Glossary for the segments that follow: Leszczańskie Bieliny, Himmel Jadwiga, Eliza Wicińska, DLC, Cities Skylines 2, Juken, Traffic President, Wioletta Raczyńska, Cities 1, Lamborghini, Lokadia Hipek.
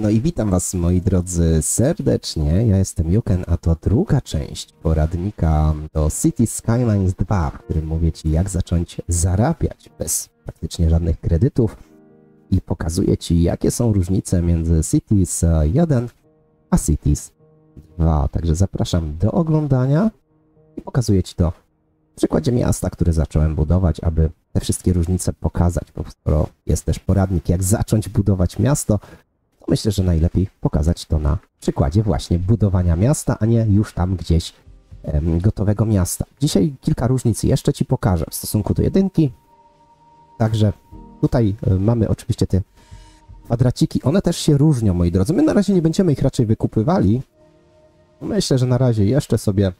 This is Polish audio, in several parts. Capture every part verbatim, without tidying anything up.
No i witam was, moi drodzy, serdecznie. Ja jestem Juken, a to druga część poradnika do Cities Skylines dwa, w którym mówię ci, jak zacząć zarabiać bez praktycznie żadnych kredytów i pokazuję ci, jakie są różnice między Cities jeden a Cities dwa. Także zapraszam do oglądania i pokazuję ci to w przykładzie miasta, które zacząłem budować, aby te wszystkie różnice pokazać, bo skoro jest też poradnik, jak zacząć budować miasto, to myślę, że najlepiej pokazać to na przykładzie właśnie budowania miasta, a nie już tam gdzieś em, gotowego miasta. Dzisiaj kilka różnic jeszcze ci pokażę w stosunku do jedynki. Także tutaj mamy oczywiście te kwadraciki. One też się różnią, moi drodzy. My na razie nie będziemy ich raczej wykupywali. Myślę, że na razie jeszcze sobie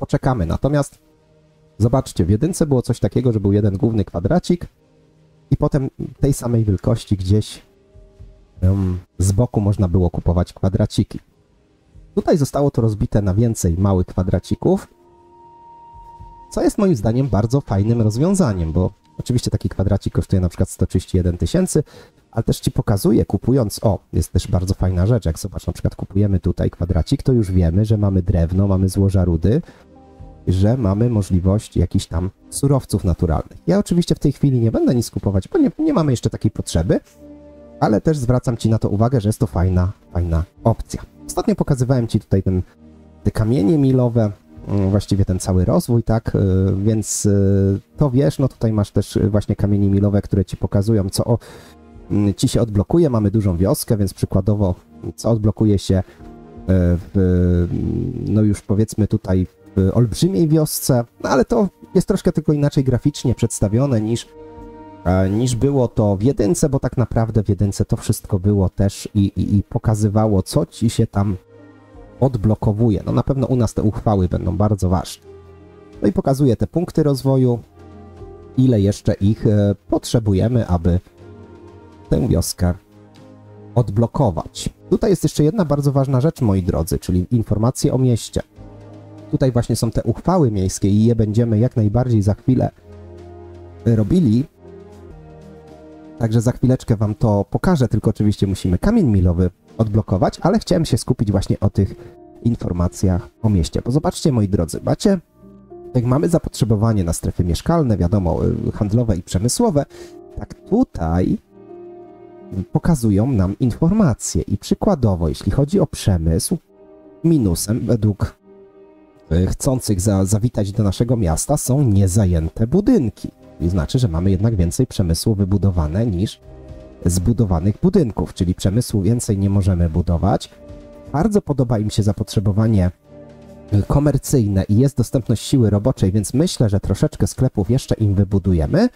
poczekamy. Natomiast zobaczcie, w jedynce było coś takiego, że był jeden główny kwadracik i potem tej samej wielkości gdzieś z boku można było kupować kwadraciki. Tutaj zostało to rozbite na więcej małych kwadracików, co jest moim zdaniem bardzo fajnym rozwiązaniem, bo oczywiście taki kwadracik kosztuje na przykład sto trzydzieści jeden tysięcy, ale też ci pokazuje, kupując, o, jest też bardzo fajna rzecz, jak zobacz, na przykład kupujemy tutaj kwadracik, to już wiemy, że mamy drewno, mamy złoża rudy, że mamy możliwość jakichś tam surowców naturalnych. Ja oczywiście w tej chwili nie będę nic kupować, bo nie, nie mamy jeszcze takiej potrzeby, ale też zwracam ci na to uwagę, że jest to fajna, fajna opcja. Ostatnio pokazywałem ci tutaj ten, te kamienie milowe, właściwie ten cały rozwój, tak, więc to wiesz, no tutaj masz też właśnie kamienie milowe, które ci pokazują, co o, ci się odblokuje. Mamy dużą wioskę, więc przykładowo, co odblokuje się w, no już powiedzmy tutaj w olbrzymiej wiosce, no ale to jest troszkę tylko inaczej graficznie przedstawione niż niż było to w jedynce, bo tak naprawdę w jedynce to wszystko było też i, i, i pokazywało, co ci się tam odblokowuje. No na pewno u nas te uchwały będą bardzo ważne. No i pokazuje te punkty rozwoju, ile jeszcze ich e, potrzebujemy, aby tę wioskę odblokować. Tutaj jest jeszcze jedna bardzo ważna rzecz, moi drodzy, czyli informacje o mieście. Tutaj właśnie są te uchwały miejskie i je będziemy jak najbardziej za chwilę robili. Także za chwileczkę wam to pokażę, tylko oczywiście musimy kamień milowy odblokować, ale chciałem się skupić właśnie o tych informacjach o mieście. Bo zobaczcie, moi drodzy, macie, jak mamy zapotrzebowanie na strefy mieszkalne, wiadomo, handlowe i przemysłowe, tak tutaj pokazują nam informacje. I przykładowo, jeśli chodzi o przemysł, minusem według chcących za, zawitać do naszego miasta są niezajęte budynki. I znaczy, że mamy jednak więcej przemysłu wybudowane niż zbudowanych budynków, czyli przemysłu więcej nie możemy budować. Bardzo podoba im się zapotrzebowanie komercyjne i jest dostępność siły roboczej, więc myślę, że troszeczkę sklepów jeszcze im wybudujemy.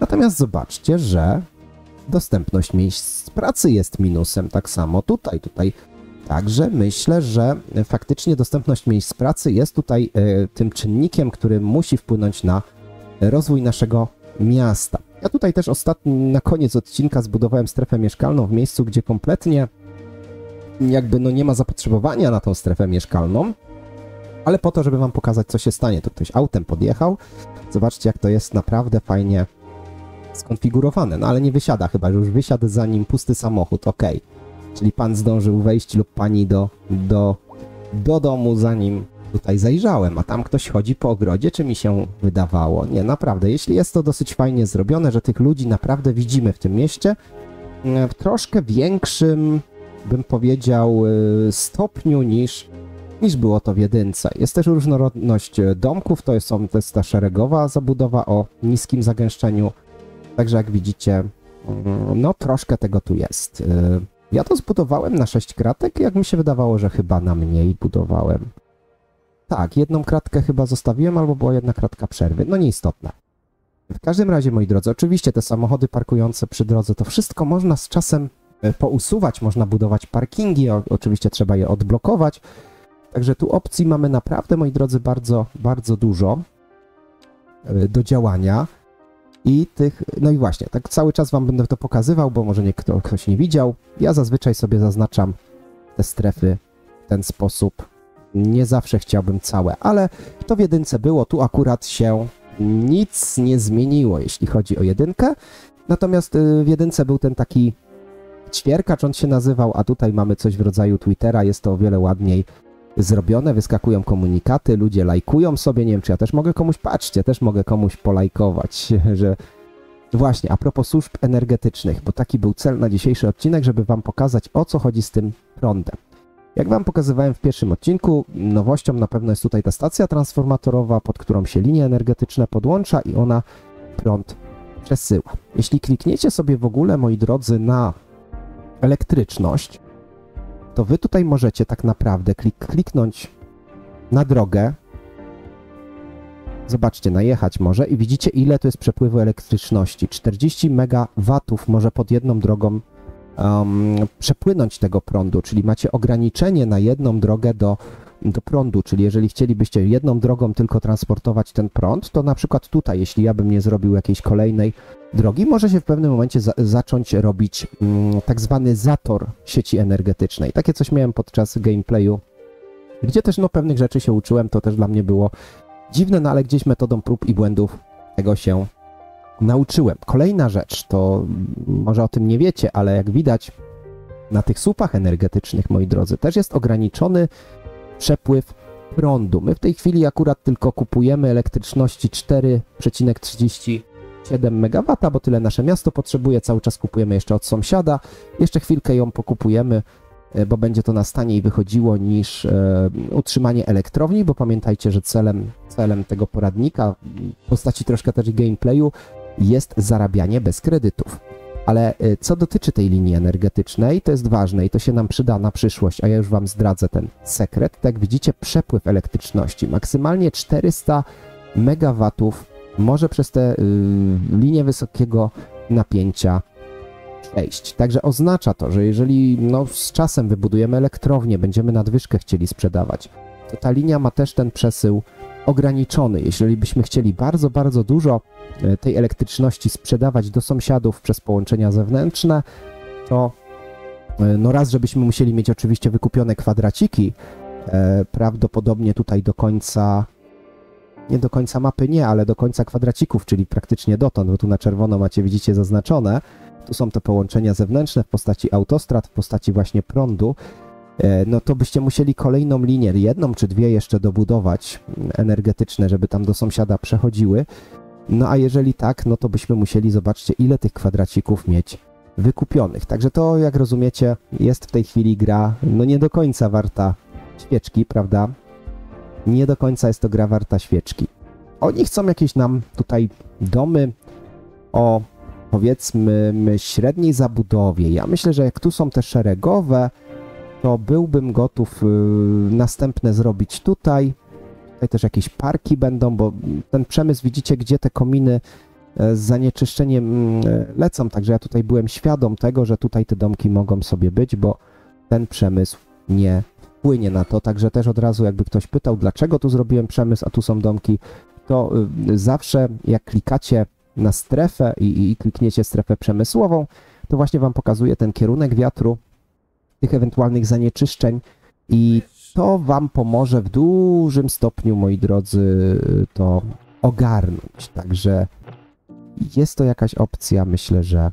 Natomiast zobaczcie, że dostępność miejsc pracy jest minusem, tak samo tutaj, tutaj. Także myślę, że faktycznie dostępność miejsc pracy jest tutaj y, tym czynnikiem, który musi wpłynąć na rozwój naszego miasta. Ja tutaj też ostatni, na koniec odcinka zbudowałem strefę mieszkalną w miejscu, gdzie kompletnie jakby no nie ma zapotrzebowania na tą strefę mieszkalną, ale po to, żeby wam pokazać, co się stanie. Tu ktoś autem podjechał. Zobaczcie, jak to jest naprawdę fajnie skonfigurowane. No ale nie wysiada chyba, że już wysiadł za nim pusty samochód. Ok. Czyli pan zdążył wejść lub pani do, do, do domu, zanim tutaj zajrzałem, a tam ktoś chodzi po ogrodzie, czy mi się wydawało? Nie, naprawdę, jeśli jest to dosyć fajnie zrobione, że tych ludzi naprawdę widzimy w tym mieście, w troszkę większym, bym powiedział, stopniu niż, niż było to w jedynce. Jest też różnorodność domków, to jest, to jest ta szeregowa zabudowa o niskim zagęszczeniu, także jak widzicie, no troszkę tego tu jest. Ja to zbudowałem na sześć kratek, jak mi się wydawało, że chyba na mniej budowałem. Tak, jedną kratkę chyba zostawiłem, albo była jedna kratka przerwy. No nieistotne. W każdym razie, moi drodzy, oczywiście te samochody parkujące przy drodze, to wszystko można z czasem pousuwać. Można budować parkingi, oczywiście trzeba je odblokować. Także tu opcji mamy naprawdę, moi drodzy, bardzo, bardzo dużo do działania. I tych, no i właśnie, tak cały czas wam będę to pokazywał, bo może nie, kto, ktoś nie widział. Ja zazwyczaj sobie zaznaczam te strefy w ten sposób. Nie zawsze chciałbym całe, ale to w jedynce było, tu akurat się nic nie zmieniło, jeśli chodzi o jedynkę. Natomiast w jedynce był ten taki ćwierkacz on się nazywał, a tutaj mamy coś w rodzaju Twittera, jest to o wiele ładniej zrobione, wyskakują komunikaty, ludzie lajkują sobie, nie wiem czy ja też mogę komuś, patrzcie, też mogę komuś polajkować, że... Właśnie, a propos służb energetycznych, bo taki był cel na dzisiejszy odcinek, żeby wam pokazać, o co chodzi z tym prądem. Jak wam pokazywałem w pierwszym odcinku, nowością na pewno jest tutaj ta stacja transformatorowa, pod którą się linie energetyczne podłącza i ona prąd przesyła. Jeśli klikniecie sobie w ogóle, moi drodzy, na elektryczność, to wy tutaj możecie tak naprawdę klik kliknąć na drogę, zobaczcie, najechać może i widzicie, ile to jest przepływu elektryczności. czterdzieści megawatów może pod jedną drogą um, przepłynąć tego prądu, czyli macie ograniczenie na jedną drogę do, do prądu, czyli jeżeli chcielibyście jedną drogą tylko transportować ten prąd, to na przykład tutaj, jeśli ja bym nie zrobił jakiejś kolejnej drogi, może się w pewnym momencie za zacząć robić um, tak zwany zator sieci energetycznej. Takie coś miałem podczas gameplayu, gdzie też no, pewnych rzeczy się uczyłem, to też dla mnie było dziwne, no ale gdzieś metodą prób i błędów tego się nauczyłem. Kolejna rzecz, to może o tym nie wiecie, ale jak widać na tych słupach energetycznych, moi drodzy, też jest ograniczony przepływ prądu. My w tej chwili akurat tylko kupujemy elektryczności cztery przecinek trzydzieści siedem megawatów, bo tyle nasze miasto potrzebuje, cały czas kupujemy jeszcze od sąsiada, jeszcze chwilkę ją pokupujemy, bo będzie to nas taniej wychodziło niż e, utrzymanie elektrowni, bo pamiętajcie, że celem, celem tego poradnika, w postaci troszkę też gameplayu, jest zarabianie bez kredytów. Ale e, co dotyczy tej linii energetycznej, to jest ważne i to się nam przyda na przyszłość, a ja już wam zdradzę ten sekret. Tak jak widzicie, przepływ elektryczności, maksymalnie czterysta megawatów może przez te y, linie wysokiego napięcia przejść. Także oznacza to, że jeżeli no, z czasem wybudujemy elektrownię, będziemy nadwyżkę chcieli sprzedawać, to ta linia ma też ten przesył ograniczony. Jeżeli byśmy chcieli bardzo, bardzo dużo tej elektryczności sprzedawać do sąsiadów przez połączenia zewnętrzne, to no raz, żebyśmy musieli mieć oczywiście wykupione kwadraciki, e, prawdopodobnie tutaj do końca, nie do końca mapy nie, ale do końca kwadracików, czyli praktycznie dotąd, bo tu na czerwono macie, widzicie, zaznaczone. Tu są te połączenia zewnętrzne w postaci autostrad, w postaci właśnie prądu, no to byście musieli kolejną linię, jedną czy dwie jeszcze dobudować energetyczne, żeby tam do sąsiada przechodziły. No a jeżeli tak, no to byśmy musieli, zobaczcie, ile tych kwadracików mieć wykupionych. Także to, jak rozumiecie, jest w tej chwili gra, no nie do końca warta świeczki, prawda? Nie do końca jest to gra warta świeczki. Oni chcą jakieś nam tutaj domy o... powiedzmy średniej zabudowie. Ja myślę, że jak tu są te szeregowe, to byłbym gotów yy, następne zrobić tutaj. Tutaj też jakieś parki będą, bo ten przemysł, widzicie, gdzie te kominy z zanieczyszczeniem lecą. Także ja tutaj byłem świadom tego, że tutaj te domki mogą sobie być, bo ten przemysł nie wpłynie na to. Także też od razu, jakby ktoś pytał, dlaczego tu zrobiłem przemysł, a tu są domki, to yy, zawsze jak klikacie na strefę i, i klikniecie strefę przemysłową, to właśnie wam pokazuje ten kierunek wiatru, tych ewentualnych zanieczyszczeń i to wam pomoże w dużym stopniu, moi drodzy, to ogarnąć. Także jest to jakaś opcja, myślę, że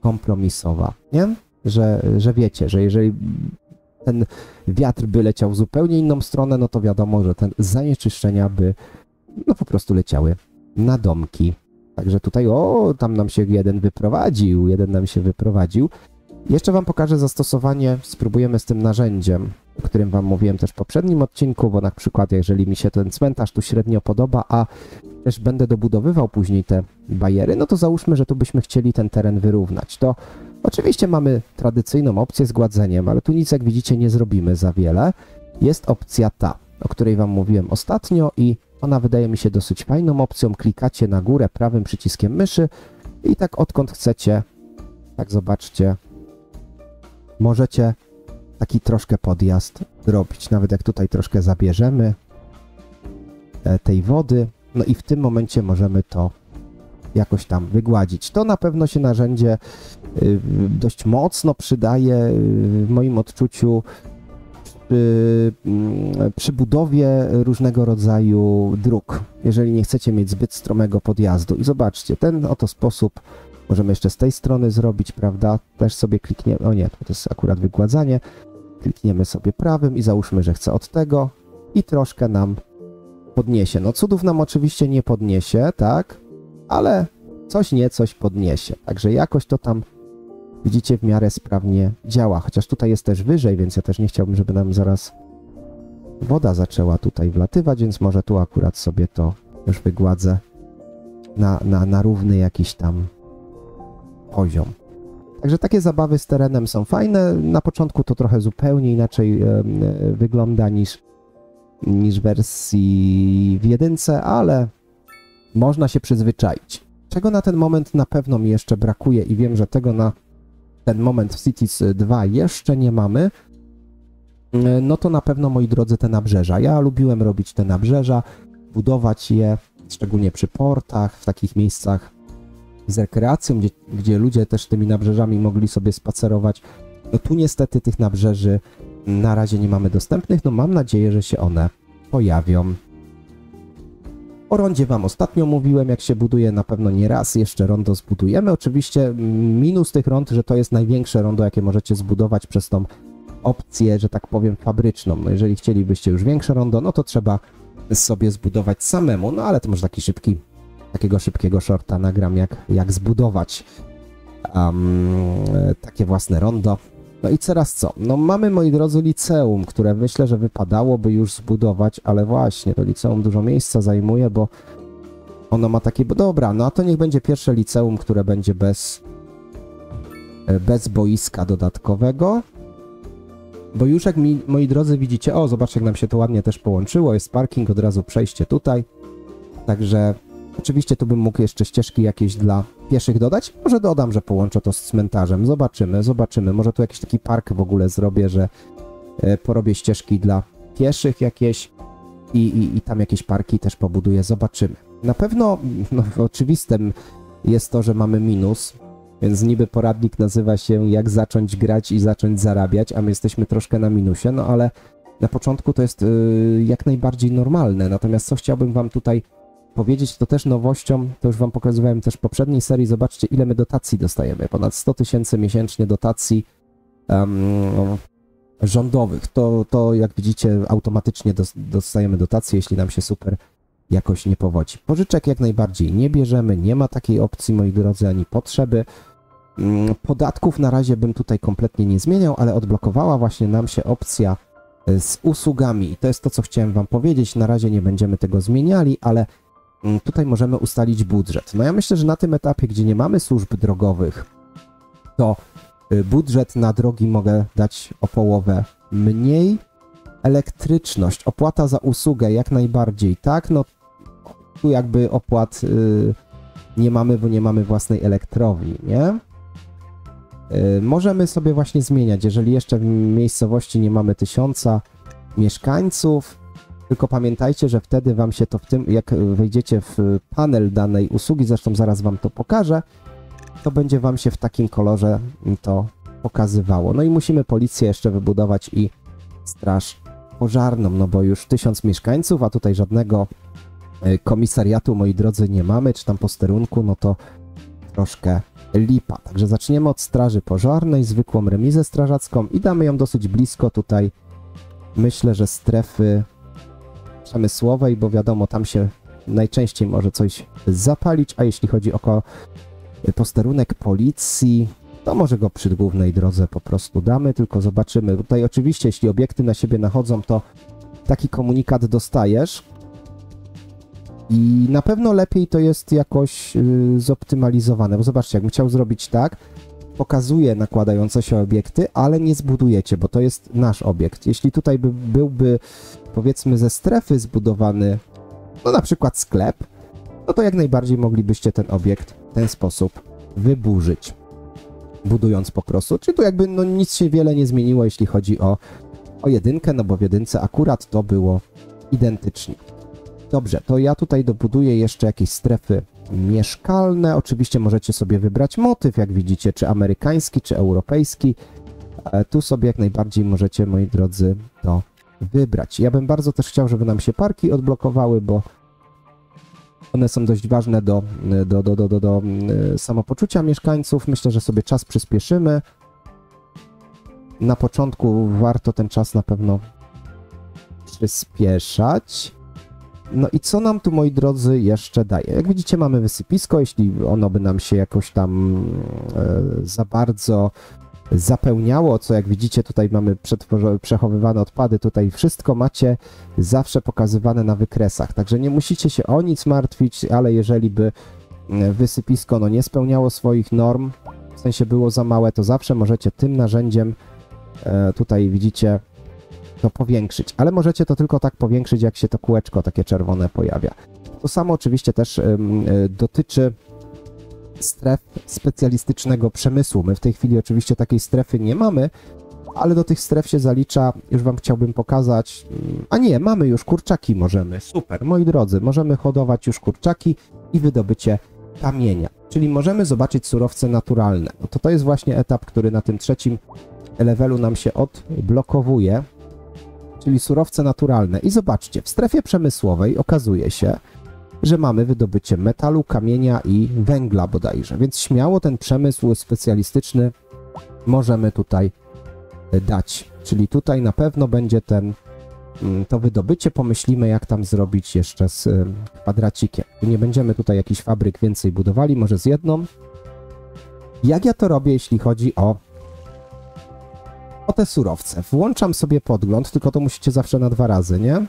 kompromisowa, nie? Że, że wiecie, że jeżeli ten wiatr by leciał w zupełnie inną stronę, no to wiadomo, że te zanieczyszczenia by no po prostu leciały na domki. Także tutaj, o, tam nam się jeden wyprowadził, jeden nam się wyprowadził. Jeszcze wam pokażę zastosowanie, spróbujemy z tym narzędziem, o którym wam mówiłem też w poprzednim odcinku, bo na przykład jeżeli mi się ten cmentarz tu średnio podoba, a też będę dobudowywał później te bariery, no to załóżmy, że tu byśmy chcieli ten teren wyrównać. To oczywiście mamy tradycyjną opcję z gładzeniem, ale tu nic, jak widzicie, nie zrobimy za wiele. Jest opcja ta, o której wam mówiłem ostatnio i ona wydaje mi się dosyć fajną opcją. Klikacie na górę prawym przyciskiem myszy i tak odkąd chcecie, tak zobaczcie, możecie taki troszkę podjazd zrobić. Nawet jak tutaj troszkę zabierzemy tej wody, no i w tym momencie możemy to jakoś tam wygładzić. To na pewno się narzędzie dość mocno przydaje w moim odczuciu Przy, przy budowie różnego rodzaju dróg, jeżeli nie chcecie mieć zbyt stromego podjazdu. I zobaczcie, ten oto sposób Możemy jeszcze z tej strony zrobić, prawda? Też sobie klikniemy, o nie, to jest akurat wygładzanie. Klikniemy sobie prawym i załóżmy, że chcę od tego i troszkę nam podniesie. No cudów nam oczywiście nie podniesie, tak? Ale coś nie, coś podniesie. Także jakoś to tam, widzicie, w miarę sprawnie działa. Chociaż tutaj jest też wyżej, więc ja też nie chciałbym, żeby nam zaraz woda zaczęła tutaj wlatywać, więc może tu akurat sobie to już wygładzę na, na, na równy jakiś tam poziom. Także takie zabawy z terenem są fajne. Na początku to trochę zupełnie inaczej yy, wygląda niż, niż wersji w jedynce, ale można się przyzwyczaić. Czego na ten moment na pewno mi jeszcze brakuje i wiem, że tego na ten moment w Cities dwa jeszcze nie mamy, yy, no to na pewno, moi drodzy, te nabrzeża. Ja lubiłem robić te nabrzeża, budować je, szczególnie przy portach, w takich miejscach z rekreacją, gdzie, gdzie ludzie też tymi nabrzeżami mogli sobie spacerować. No tu niestety tych nabrzeży na razie nie mamy dostępnych. No mam nadzieję, że się one pojawią. O rondzie wam ostatnio mówiłem, jak się buduje, na pewno nie raz jeszcze rondo zbudujemy. Oczywiście minus tych rond, że to jest największe rondo, jakie możecie zbudować przez tą opcję, że tak powiem, fabryczną. No jeżeli chcielibyście już większe rondo, no to trzeba sobie zbudować samemu, no ale to może taki szybki, takiego szybkiego shorta nagram, jak, jak zbudować um, takie własne rondo. No i teraz co? No mamy, moi drodzy, liceum, które myślę, że wypadałoby już zbudować, ale właśnie to liceum dużo miejsca zajmuje, bo ono ma takie... Dobra, no a to niech będzie pierwsze liceum, które będzie bez, bez boiska dodatkowego. Bo już jak mi, moi drodzy, widzicie, o, zobaczcie, jak nam się to ładnie też połączyło, jest parking, od razu przejście tutaj, także oczywiście tu bym mógł jeszcze ścieżki jakieś dla pieszych dodać, może dodam, że połączę to z cmentarzem, zobaczymy, zobaczymy, może tu jakiś taki park w ogóle zrobię, że porobię ścieżki dla pieszych jakieś i, i, i tam jakieś parki też pobuduję, zobaczymy. Na pewno, no, oczywistym jest to, że mamy minus. Więc niby poradnik nazywa się jak zacząć grać i zacząć zarabiać, a my jesteśmy troszkę na minusie, no ale na początku to jest yy, jak najbardziej normalne. Natomiast co chciałbym wam tutaj powiedzieć, to też nowością, to już wam pokazywałem też w poprzedniej serii, zobaczcie, ile my dotacji dostajemy. Ponad sto tysięcy miesięcznie dotacji um, rządowych. To, to jak widzicie, automatycznie dostajemy dotacje, jeśli nam się super jakoś nie powodzi. Pożyczek jak najbardziej nie bierzemy, nie ma takiej opcji, moi drodzy, ani potrzeby. Podatków na razie bym tutaj kompletnie nie zmieniał, ale odblokowała właśnie nam się opcja z usługami. I to jest to, co chciałem wam powiedzieć. Na razie nie będziemy tego zmieniali, ale tutaj możemy ustalić budżet. No ja myślę, że na tym etapie, gdzie nie mamy służb drogowych, to budżet na drogi mogę dać o połowę mniej. Elektryczność, opłata za usługę jak najbardziej, tak? No tu jakby opłat yy, nie mamy, bo nie mamy własnej elektrowni, nie? Możemy sobie właśnie zmieniać, jeżeli jeszcze w miejscowości nie mamy tysiąca mieszkańców, tylko pamiętajcie, że wtedy wam się to w tym, jak wejdziecie w panel danej usługi, zresztą zaraz wam to pokażę, to będzie wam się w takim kolorze to pokazywało. No i musimy policję jeszcze wybudować i straż pożarną, no bo już tysiąc mieszkańców, a tutaj żadnego komisariatu, moi drodzy, nie mamy, czy tam posterunku, no to troszkę lipa. Także zaczniemy od straży pożarnej, zwykłą remizę strażacką i damy ją dosyć blisko tutaj, myślę, że strefy przemysłowej, bo wiadomo, tam się najczęściej może coś zapalić, a jeśli chodzi o posterunek policji, to może go przy głównej drodze po prostu damy, tylko zobaczymy. Tutaj oczywiście, jeśli obiekty na siebie nachodzą, to taki komunikat dostajesz. I na pewno lepiej to jest jakoś yy, zoptymalizowane, bo zobaczcie, jakbym chciał zrobić tak, pokazuję nakładające się obiekty, ale nie zbudujecie, bo to jest nasz obiekt. Jeśli tutaj by, byłby, powiedzmy, ze strefy zbudowany, no na przykład sklep, no to jak najbardziej moglibyście ten obiekt w ten sposób wyburzyć, budując po prostu. Czyli tu jakby no nic się wiele nie zmieniło, jeśli chodzi o, o jedynkę, no bo w jedynce akurat to było identycznie. Dobrze, to ja tutaj dobuduję jeszcze jakieś strefy mieszkalne. Oczywiście możecie sobie wybrać motyw, jak widzicie, czy amerykański, czy europejski. Tu sobie jak najbardziej możecie, moi drodzy, to wybrać. Ja bym bardzo też chciał, żeby nam się parki odblokowały, bo One są dość ważne do, do, do, do, do, do samopoczucia mieszkańców. Myślę, że sobie czas przyspieszymy. Na początku warto ten czas na pewno przyspieszać. No i co nam tu, moi drodzy, jeszcze daje? Jak widzicie, mamy wysypisko. Jeśli ono by nam się jakoś tam e, za bardzo zapełniało, co jak widzicie, tutaj mamy przechowywane odpady, tutaj wszystko macie zawsze pokazywane na wykresach. Także nie musicie się o nic martwić, ale jeżeli by wysypisko no, nie spełniało swoich norm, w sensie było za małe, to zawsze możecie tym narzędziem, e, tutaj widzicie, to powiększyć, ale możecie to tylko tak powiększyć, jak się to kółeczko takie czerwone pojawia. To samo oczywiście też y, y, dotyczy stref specjalistycznego przemysłu. My w tej chwili oczywiście takiej strefy nie mamy, ale do tych stref się zalicza, już wam chciałbym pokazać, a nie, mamy już kurczaki, możemy, super, moi drodzy, możemy hodować już kurczaki i wydobycie kamienia, czyli możemy zobaczyć surowce naturalne. No to to jest właśnie etap, który na tym trzecim levelu nam się odblokowuje, czyli surowce naturalne. I zobaczcie, w strefie przemysłowej okazuje się, że mamy wydobycie metalu, kamienia i węgla bodajże, więc śmiało ten przemysł specjalistyczny możemy tutaj dać. Czyli tutaj na pewno będzie ten, to wydobycie, pomyślimy jak tam zrobić jeszcze z kwadracikiem. Nie będziemy tutaj jakichś fabryk więcej budowali, może z jedną. Jak ja to robię, jeśli chodzi o O te surowce. Włączam sobie podgląd, tylko to musicie zawsze na dwa razy, nie?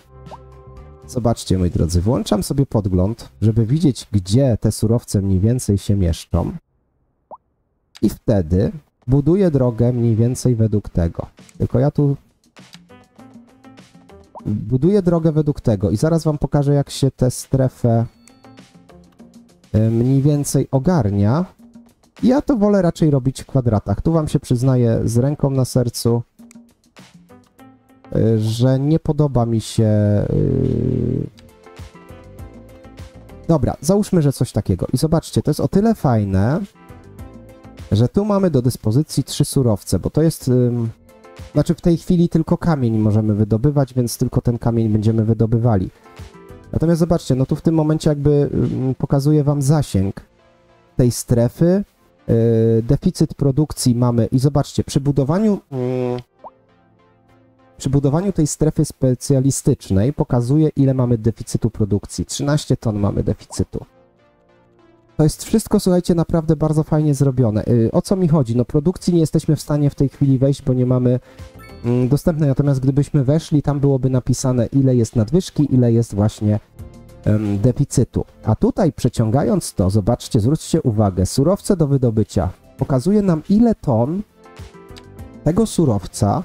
Zobaczcie, moi drodzy, włączam sobie podgląd, żeby widzieć, gdzie te surowce mniej więcej się mieszczą. I wtedy buduję drogę mniej więcej według tego. Tylko ja tu buduję drogę według tego i zaraz wam pokażę, jak się tę strefę mniej więcej ogarnia. Ja to wolę raczej robić w kwadratach. Tu wam się przyznaję z ręką na sercu, że nie podoba mi się... Dobra, załóżmy, że coś takiego. I zobaczcie, to jest o tyle fajne, że tu mamy do dyspozycji trzy surowce, bo to jest... Znaczy w tej chwili tylko kamień możemy wydobywać, więc tylko ten kamień będziemy wydobywali. Natomiast zobaczcie, no tu w tym momencie jakby pokazuję wam zasięg tej strefy. Deficyt produkcji mamy i zobaczcie, przy budowaniu, przy budowaniu tej strefy specjalistycznej pokazuje, ile mamy deficytu produkcji. trzynaście ton mamy deficytu. To jest wszystko, słuchajcie, naprawdę bardzo fajnie zrobione. O co mi chodzi? No produkcji nie jesteśmy w stanie w tej chwili wejść, bo nie mamy dostępnej, natomiast gdybyśmy weszli, tam byłoby napisane, ile jest nadwyżki, ile jest właśnie deficytu. A tutaj przeciągając to, zobaczcie, zwróćcie uwagę, surowce do wydobycia pokazuje nam, ile ton tego surowca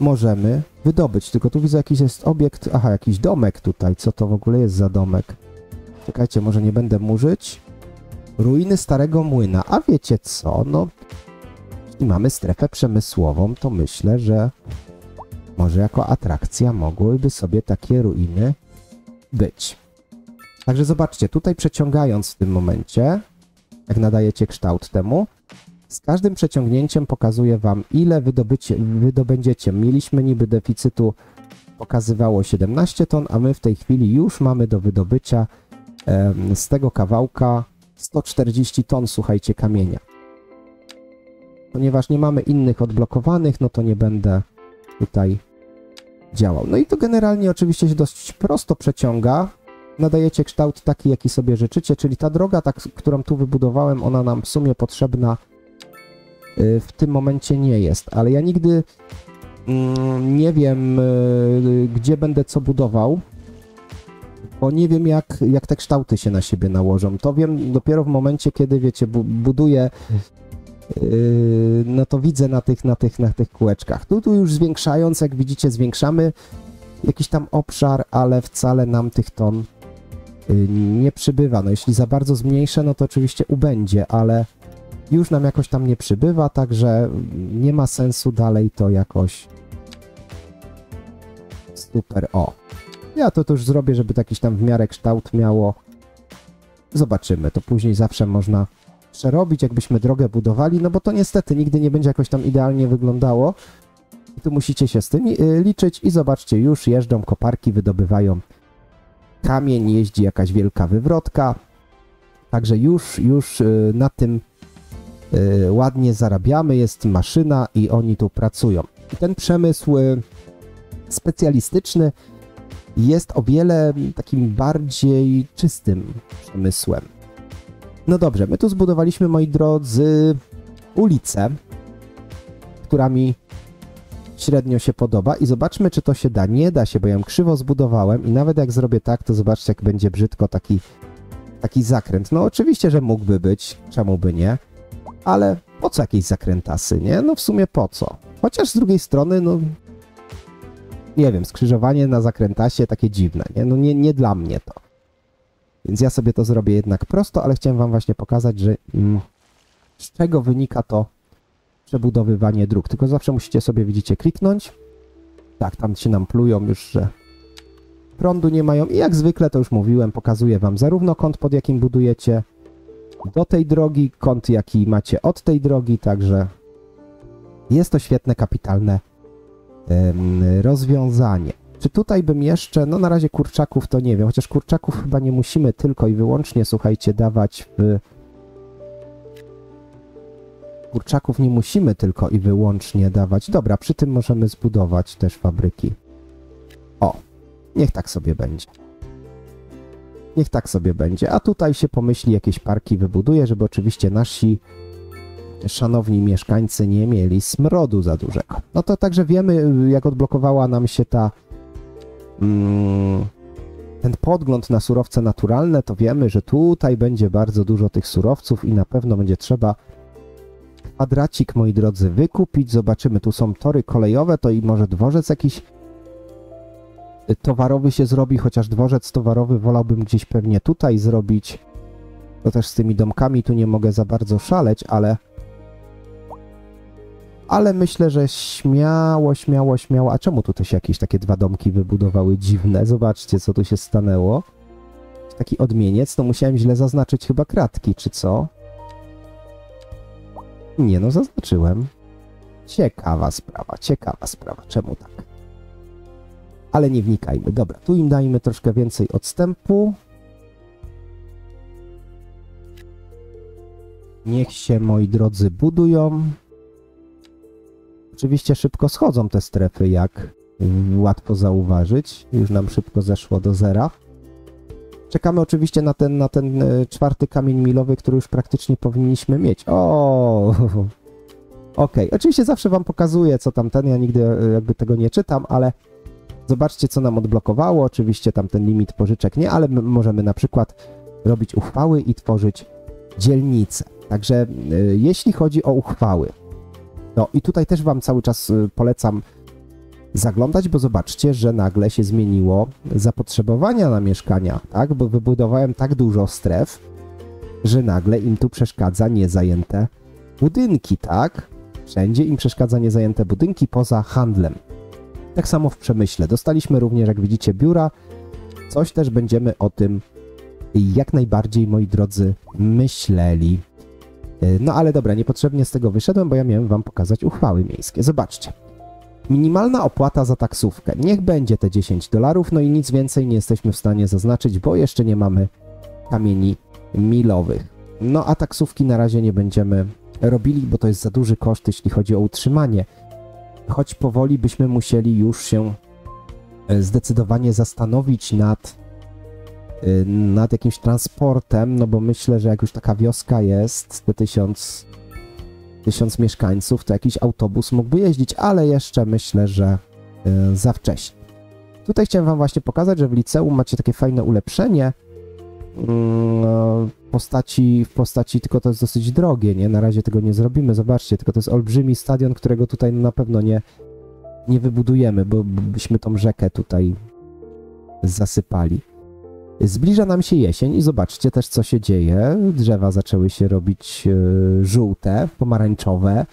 możemy wydobyć. Tylko tu widzę, jakiś jest obiekt, aha, jakiś domek tutaj. Co to w ogóle jest za domek? Czekajcie, może nie będę murzyć. Ruiny starego młyna. A wiecie co? No, jeśli mamy strefę przemysłową, to myślę, że może jako atrakcja mogłyby sobie takie ruiny być. Także zobaczcie, tutaj przeciągając w tym momencie, jak nadajecie kształt temu, z każdym przeciągnięciem pokazuje wam, ile wydobędziecie. Mieliśmy niby deficytu, pokazywało siedemnaście ton, a my w tej chwili już mamy do wydobycia em, z tego kawałka sto czterdzieści ton, słuchajcie, kamienia. Ponieważ nie mamy innych odblokowanych, no to nie będę tutaj działał. No i to generalnie oczywiście się dość prosto przeciąga. Nadajecie kształt taki, jaki sobie życzycie, czyli ta droga, ta, którą tu wybudowałem, ona nam w sumie potrzebna w tym momencie nie jest, ale ja nigdy nie wiem, gdzie będę co budował, bo nie wiem, jak, jak te kształty się na siebie nałożą. To wiem dopiero w momencie, kiedy, wiecie, buduję, no to widzę na tych, na tych, na tych kółeczkach. Tu, tu już zwiększając, jak widzicie, zwiększamy jakiś tam obszar, ale wcale nam tych ton nie przybywa. No jeśli za bardzo zmniejszę, no to oczywiście ubędzie, ale już nam jakoś tam nie przybywa, także nie ma sensu dalej to jakoś super. O, ja to, to już zrobię, żeby jakiś tam w miarę kształt miało. Zobaczymy, to później zawsze można przerobić, jakbyśmy drogę budowali, no bo to niestety nigdy nie będzie jakoś tam idealnie wyglądało. I tu musicie się z tym liczyć i zobaczcie, już jeżdżą koparki, wydobywają kamień, jeździ jakaś wielka wywrotka. Także już, już na tym ładnie zarabiamy, jest maszyna i oni tu pracują. I ten przemysł specjalistyczny jest o wiele takim bardziej czystym przemysłem. No dobrze, my tu zbudowaliśmy, moi drodzy, ulicę, która mi średnio się podoba i zobaczmy, czy to się da. Nie da się, bo ją krzywo zbudowałem i nawet jak zrobię tak, to zobaczcie, jak będzie brzydko taki, taki zakręt. No oczywiście, że mógłby być, czemu by nie, ale po co jakieś zakrętasy, nie? No w sumie po co? Chociaż z drugiej strony, no nie wiem, skrzyżowanie na zakrętasie takie dziwne, nie? No nie, nie dla mnie to. Więc ja sobie to zrobię jednak prosto, ale chciałem wam właśnie pokazać, że mm, z czego wynika to przebudowywanie dróg. Tylko zawsze musicie sobie, widzicie, kliknąć. Tak, tam się nam plują już, że prądu nie mają. I jak zwykle, to już mówiłem, pokazuję wam zarówno kąt, pod jakim budujecie do tej drogi, kąt, jaki macie od tej drogi. Także jest to świetne, kapitalne ym, rozwiązanie. Czy tutaj bym jeszcze, no na razie kurczaków to nie wiem, chociaż kurczaków chyba nie musimy tylko i wyłącznie, słuchajcie, dawać w... Kurczaków nie musimy tylko i wyłącznie dawać. Dobra, przy tym możemy zbudować też fabryki. O, niech tak sobie będzie. Niech tak sobie będzie. A tutaj się pomyśli, jakieś parki wybuduje, żeby oczywiście nasi szanowni mieszkańcy nie mieli smrodu za dużego. No to także wiemy, jak odblokowała nam się ta... ten podgląd na surowce naturalne, to wiemy, że tutaj będzie bardzo dużo tych surowców i na pewno będzie trzeba kwadracik, moi drodzy, wykupić. Zobaczymy, tu są tory kolejowe, to i może dworzec jakiś towarowy się zrobi, chociaż dworzec towarowy wolałbym gdzieś pewnie tutaj zrobić. To też z tymi domkami tu nie mogę za bardzo szaleć, ale... Ale myślę, że śmiało, śmiało, śmiało... A czemu tutaj się jakieś takie dwa domki wybudowały dziwne? Zobaczcie, co tu się stanęło. Taki odmieniec, to musiałem źle zaznaczyć chyba kratki, czy co? Nie, no zaznaczyłem. Ciekawa sprawa, ciekawa sprawa. Czemu tak? Ale nie wnikajmy. Dobra, tu im dajmy troszkę więcej odstępu. Niech się, moi drodzy, budują. Oczywiście szybko schodzą te strefy, jak łatwo zauważyć. Już nam szybko zeszło do zera. Czekamy oczywiście na ten, na ten czwarty kamień milowy, który już praktycznie powinniśmy mieć. O, okej. Oczywiście zawsze wam pokazuję, co tam ten, ja nigdy jakby tego nie czytam, ale zobaczcie, co nam odblokowało. Oczywiście tam ten limit pożyczek nie, ale możemy na przykład robić uchwały i tworzyć dzielnice. Także jeśli chodzi o uchwały, no i tutaj też wam cały czas polecam zaglądać, bo zobaczcie, że nagle się zmieniło zapotrzebowania na mieszkania, tak? Bo wybudowałem tak dużo stref, że nagle im tu przeszkadza niezajęte budynki, tak? Wszędzie im przeszkadza niezajęte budynki poza handlem. Tak samo w przemyśle. Dostaliśmy również, jak widzicie, biura. Coś też będziemy o tym jak najbardziej, moi drodzy, myśleli. No ale dobra, niepotrzebnie z tego wyszedłem, bo ja miałem wam pokazać uchwały miejskie. Zobaczcie. Minimalna opłata za taksówkę. Niech będzie te dziesięć dolarów, no i nic więcej nie jesteśmy w stanie zaznaczyć, bo jeszcze nie mamy kamieni milowych. No a taksówki na razie nie będziemy robili, bo to jest za duży koszt, jeśli chodzi o utrzymanie. Choć powoli byśmy musieli już się zdecydowanie zastanowić nad, nad jakimś transportem, no bo myślę, że jak już taka wioska jest, te tysiąc... tysiąc mieszkańców, to jakiś autobus mógłby jeździć, ale jeszcze myślę, że y, za wcześnie. Tutaj chciałem wam właśnie pokazać, że w liceum macie takie fajne ulepszenie y, postaci, w postaci, tylko to jest dosyć drogie, nie? Na razie tego nie zrobimy, zobaczcie, tylko to jest olbrzymi stadion, którego tutaj na pewno nie, nie wybudujemy, bo byśmy tą rzekę tutaj zasypali. Zbliża nam się jesień i zobaczcie też, co się dzieje. Drzewa zaczęły się robić żółte, pomarańczowe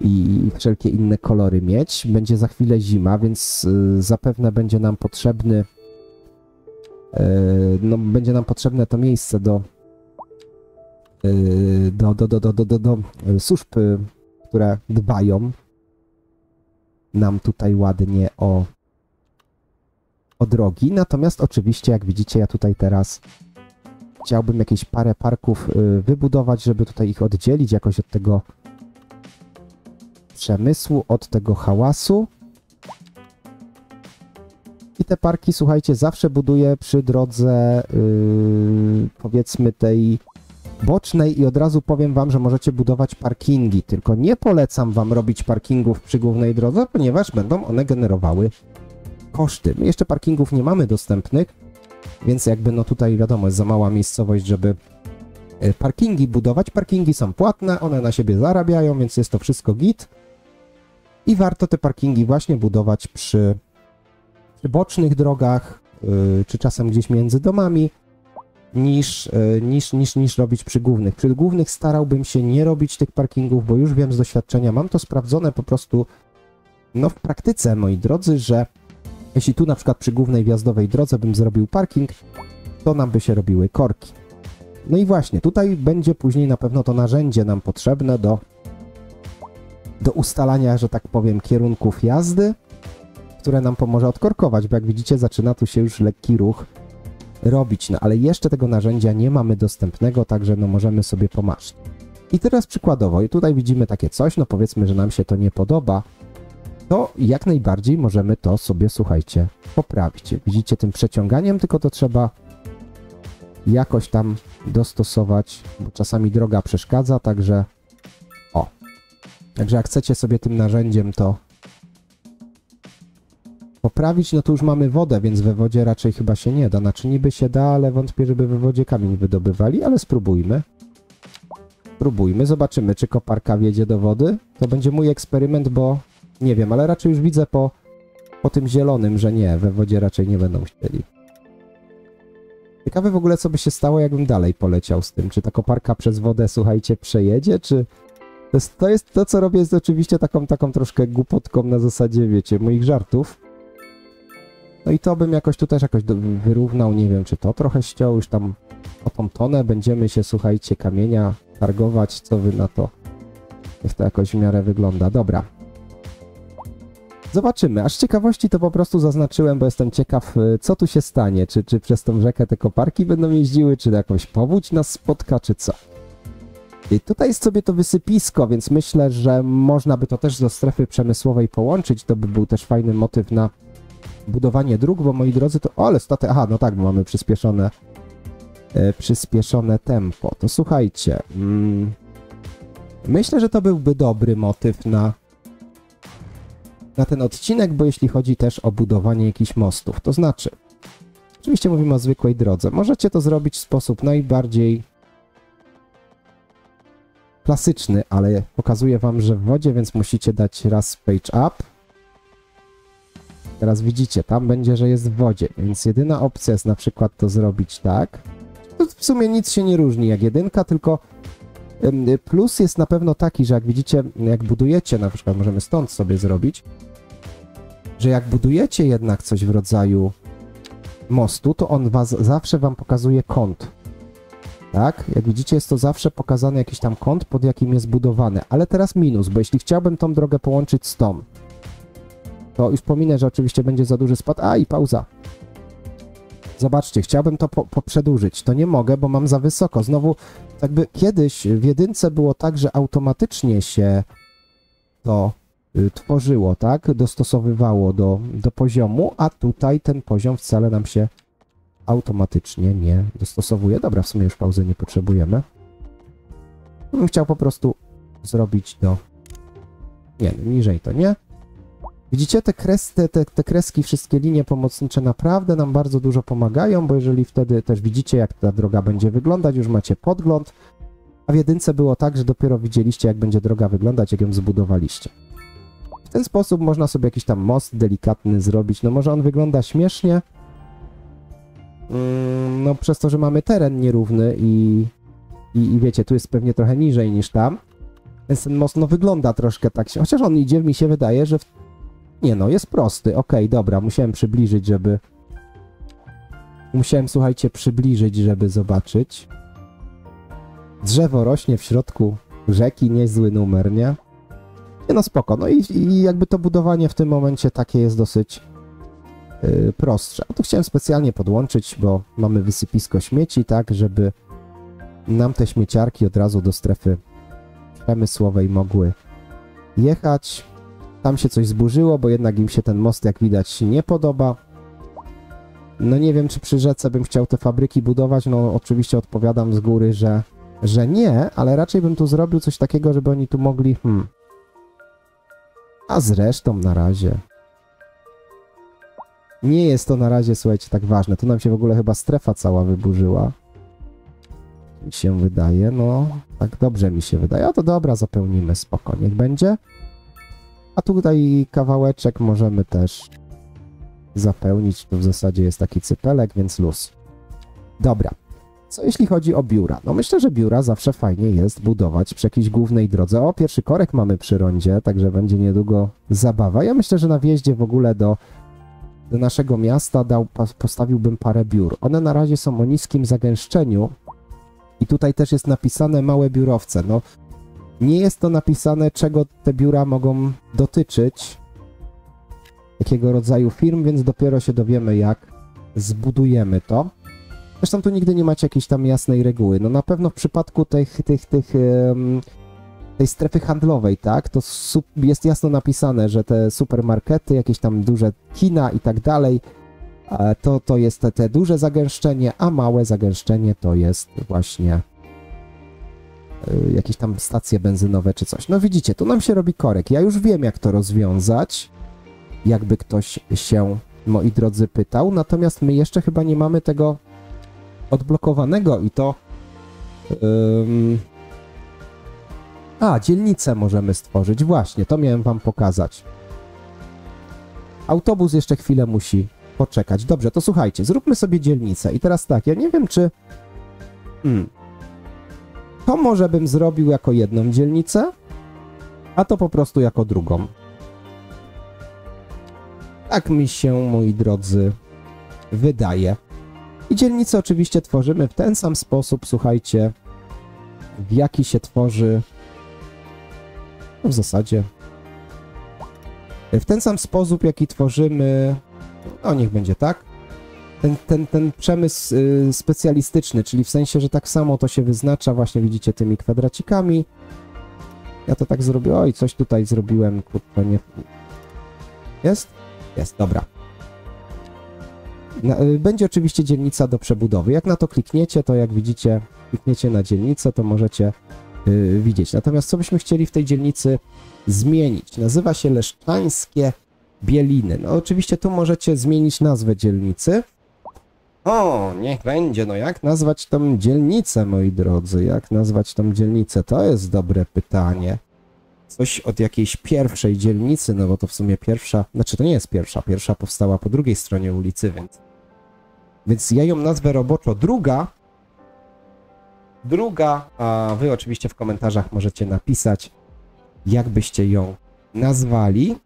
i wszelkie inne kolory mieć. Będzie za chwilę zima, więc zapewne będzie nam potrzebny, no, będzie nam potrzebne to miejsce do, do, do, do, do, do, do, do służb, które dbają nam tutaj ładnie o o drogi. Natomiast oczywiście, jak widzicie, ja tutaj teraz chciałbym jakieś parę parków wybudować, żeby tutaj ich oddzielić jakoś od tego przemysłu, od tego hałasu. I te parki, słuchajcie, zawsze buduję przy drodze, yy, powiedzmy, tej bocznej i od razu powiem wam, że możecie budować parkingi, tylko nie polecam wam robić parkingów przy głównej drodze, ponieważ będą one generowały koszty. My jeszcze parkingów nie mamy dostępnych, więc jakby no tutaj wiadomo, jest za mała miejscowość, żeby parkingi budować. Parkingi są płatne, one na siebie zarabiają, więc jest to wszystko git. I warto te parkingi właśnie budować przy bocznych drogach, yy, czy czasem gdzieś między domami, niż, yy, niż, niż, niż robić przy głównych. Przy głównych starałbym się nie robić tych parkingów, bo już wiem z doświadczenia, mam to sprawdzone po prostu no w praktyce, moi drodzy, że jeśli tu na przykład przy głównej wjazdowej drodze bym zrobił parking, to nam by się robiły korki. No i właśnie, tutaj będzie później na pewno to narzędzie nam potrzebne do, do ustalania, że tak powiem, kierunków jazdy, które nam pomoże odkorkować, bo jak widzicie, zaczyna tu się już lekki ruch robić, no ale jeszcze tego narzędzia nie mamy dostępnego, także no możemy sobie pomarzyć. I teraz przykładowo, i tutaj widzimy takie coś, no powiedzmy, że nam się to nie podoba, to jak najbardziej możemy to sobie, słuchajcie, poprawić. Widzicie, tym przeciąganiem, tylko to trzeba jakoś tam dostosować, bo czasami droga przeszkadza, także o. Także jak chcecie sobie tym narzędziem to poprawić, no to już mamy wodę, więc we wodzie raczej chyba się nie da. Znaczy niby się da, ale wątpię, żeby we wodzie kamień wydobywali, ale spróbujmy. Spróbujmy, zobaczymy, czy koparka wjedzie do wody. To będzie mój eksperyment, bo nie wiem, ale raczej już widzę po, po tym zielonym, że nie, we wodzie raczej nie będą chcieli. Ciekawe w ogóle, co by się stało, jakbym dalej poleciał z tym. Czy ta koparka przez wodę, słuchajcie, przejedzie, czy... To jest to, jest, to co robię, jest oczywiście taką, taką troszkę głupotką na zasadzie, wiecie, moich żartów. No i to bym jakoś tu też jakoś wyrównał, nie wiem, czy to trochę ściął, już tam o tą tonę będziemy się, słuchajcie, kamienia targować, co wy na to, niech to jakoś w miarę wygląda. Dobra. Zobaczymy, aż z ciekawości to po prostu zaznaczyłem, bo jestem ciekaw, co tu się stanie, czy, czy przez tą rzekę te koparki będą jeździły, czy jakąś powódź nas spotka, czy co. I tutaj jest sobie to wysypisko, więc myślę, że można by to też do strefy przemysłowej połączyć, to by był też fajny motyw na budowanie dróg, bo moi drodzy to... O, ale staty... Aha, no tak, bo mamy przyspieszone e, przyspieszone tempo. To słuchajcie, mm, myślę, że to byłby dobry motyw na na ten odcinek, bo jeśli chodzi też o budowanie jakichś mostów, to znaczy oczywiście mówimy o zwykłej drodze. Możecie to zrobić w sposób najbardziej klasyczny, ale pokazuję wam, że w wodzie, więc musicie dać raz page up. Teraz widzicie, tam będzie, że jest w wodzie, więc jedyna opcja jest na przykład to zrobić tak. Tu w sumie nic się nie różni jak jedynka, tylko plus jest na pewno taki, że jak widzicie, jak budujecie, na przykład możemy stąd sobie zrobić, że jak budujecie jednak coś w rodzaju mostu, to on was, zawsze wam pokazuje kąt. Tak? Jak widzicie, jest to zawsze pokazany jakiś tam kąt, pod jakim jest budowany. Ale teraz minus, bo jeśli chciałbym tą drogę połączyć z tą, to już pominę, że oczywiście będzie za duży spad. A i pauza. Zobaczcie, chciałbym to po, po przedłużyć. To nie mogę, bo mam za wysoko. Znowu, jakby kiedyś w jedynce było tak, że automatycznie się to y, tworzyło, tak? Dostosowywało do, do poziomu, a tutaj ten poziom wcale nam się automatycznie nie dostosowuje. Dobra, w sumie już pauzy nie potrzebujemy. Bym chciał po prostu zrobić do... Nie, niżej to nie. Widzicie, te, kres, te, te, te kreski, wszystkie linie pomocnicze naprawdę nam bardzo dużo pomagają, bo jeżeli wtedy też widzicie, jak ta droga będzie wyglądać, już macie podgląd, a w jedynce było tak, że dopiero widzieliście, jak będzie droga wyglądać, jak ją zbudowaliście. W ten sposób można sobie jakiś tam most delikatny zrobić, no może on wygląda śmiesznie, no przez to, że mamy teren nierówny i, i, i wiecie, tu jest pewnie trochę niżej niż tam, więc ten most no wygląda troszkę tak, chociaż on idzie, mi się wydaje, że w Nie no, jest prosty. Okej, okay, dobra, musiałem przybliżyć, żeby... Musiałem, słuchajcie, przybliżyć, żeby zobaczyć. Drzewo rośnie w środku rzeki, niezły numer, nie? Nie no, spoko. No i, i jakby to budowanie w tym momencie takie jest dosyć prostsze. A to chciałem specjalnie podłączyć, bo mamy wysypisko śmieci, tak, żeby nam te śmieciarki od razu do strefy przemysłowej mogły jechać. Tam się coś zburzyło, bo jednak im się ten most, jak widać, nie podoba. No nie wiem, czy przy rzece bym chciał te fabryki budować. No oczywiście odpowiadam z góry, że, że nie, ale raczej bym tu zrobił coś takiego, żeby oni tu mogli... Hmm. A zresztą na razie... Nie jest to na razie, słuchajcie, tak ważne. Tu nam się w ogóle chyba strefa cała wyburzyła. Mi się wydaje, no... Tak dobrze mi się wydaje. A to dobra, zapełnimy, spoko, niech będzie. A tutaj kawałeczek możemy też zapełnić. Tu w zasadzie jest taki cypelek, więc luz. Dobra. Co jeśli chodzi o biura? No myślę, że biura zawsze fajnie jest budować przy jakiejś głównej drodze. O, pierwszy korek mamy przy rondzie, także będzie niedługo zabawa. Ja myślę, że na wjeździe w ogóle do, do naszego miasta dał, postawiłbym parę biur. One na razie są o niskim zagęszczeniu. I tutaj też jest napisane małe biurowce. No, nie jest to napisane, czego te biura mogą dotyczyć, jakiego rodzaju firm, więc dopiero się dowiemy, jak zbudujemy to. Zresztą tu nigdy nie macie jakiejś tam jasnej reguły. No na pewno w przypadku tych, tych, tych, um, tej strefy handlowej, tak, to jest jasno napisane, że te supermarkety, jakieś tam duże kina i tak dalej, to, to jest te, te duże zagęszczenie, a małe zagęszczenie to jest właśnie... jakieś tam stacje benzynowe czy coś. No widzicie, tu nam się robi korek. Ja już wiem, jak to rozwiązać, jakby ktoś się, moi drodzy, pytał. Natomiast my jeszcze chyba nie mamy tego odblokowanego i to... Um... A, dzielnicę możemy stworzyć. Właśnie, to miałem wam pokazać. Autobus jeszcze chwilę musi poczekać. Dobrze, to słuchajcie, zróbmy sobie dzielnicę. I teraz tak, ja nie wiem, czy... Hmm... To może bym zrobił jako jedną dzielnicę, a to po prostu jako drugą. Tak mi się, moi drodzy, wydaje. I dzielnice oczywiście tworzymy w ten sam sposób, słuchajcie, w jaki się tworzy... No w zasadzie... W ten sam sposób, jaki tworzymy... No niech będzie tak. Ten, ten, ten przemysł y, specjalistyczny, czyli w sensie, że tak samo to się wyznacza, właśnie widzicie, tymi kwadracikami. Ja to tak zrobię. Oj, coś tutaj zrobiłem, kurczę, nie... Jest? Jest, dobra. Na, y, będzie oczywiście dzielnica do przebudowy. Jak na to klikniecie, to jak widzicie, klikniecie na dzielnicę, to możecie y, widzieć. Natomiast co byśmy chcieli w tej dzielnicy zmienić? Nazywa się Leszczańskie Bieliny. No oczywiście tu możecie zmienić nazwę dzielnicy. O, niech będzie, no jak nazwać tą dzielnicę, moi drodzy? Jak nazwać tą dzielnicę? To jest dobre pytanie. Coś od jakiejś pierwszej dzielnicy, no bo to w sumie pierwsza... Znaczy, to nie jest pierwsza. Pierwsza powstała po drugiej stronie ulicy, więc... Więc ja ją nazwę roboczo druga. Druga, a wy oczywiście w komentarzach możecie napisać, jak byście ją nazwali.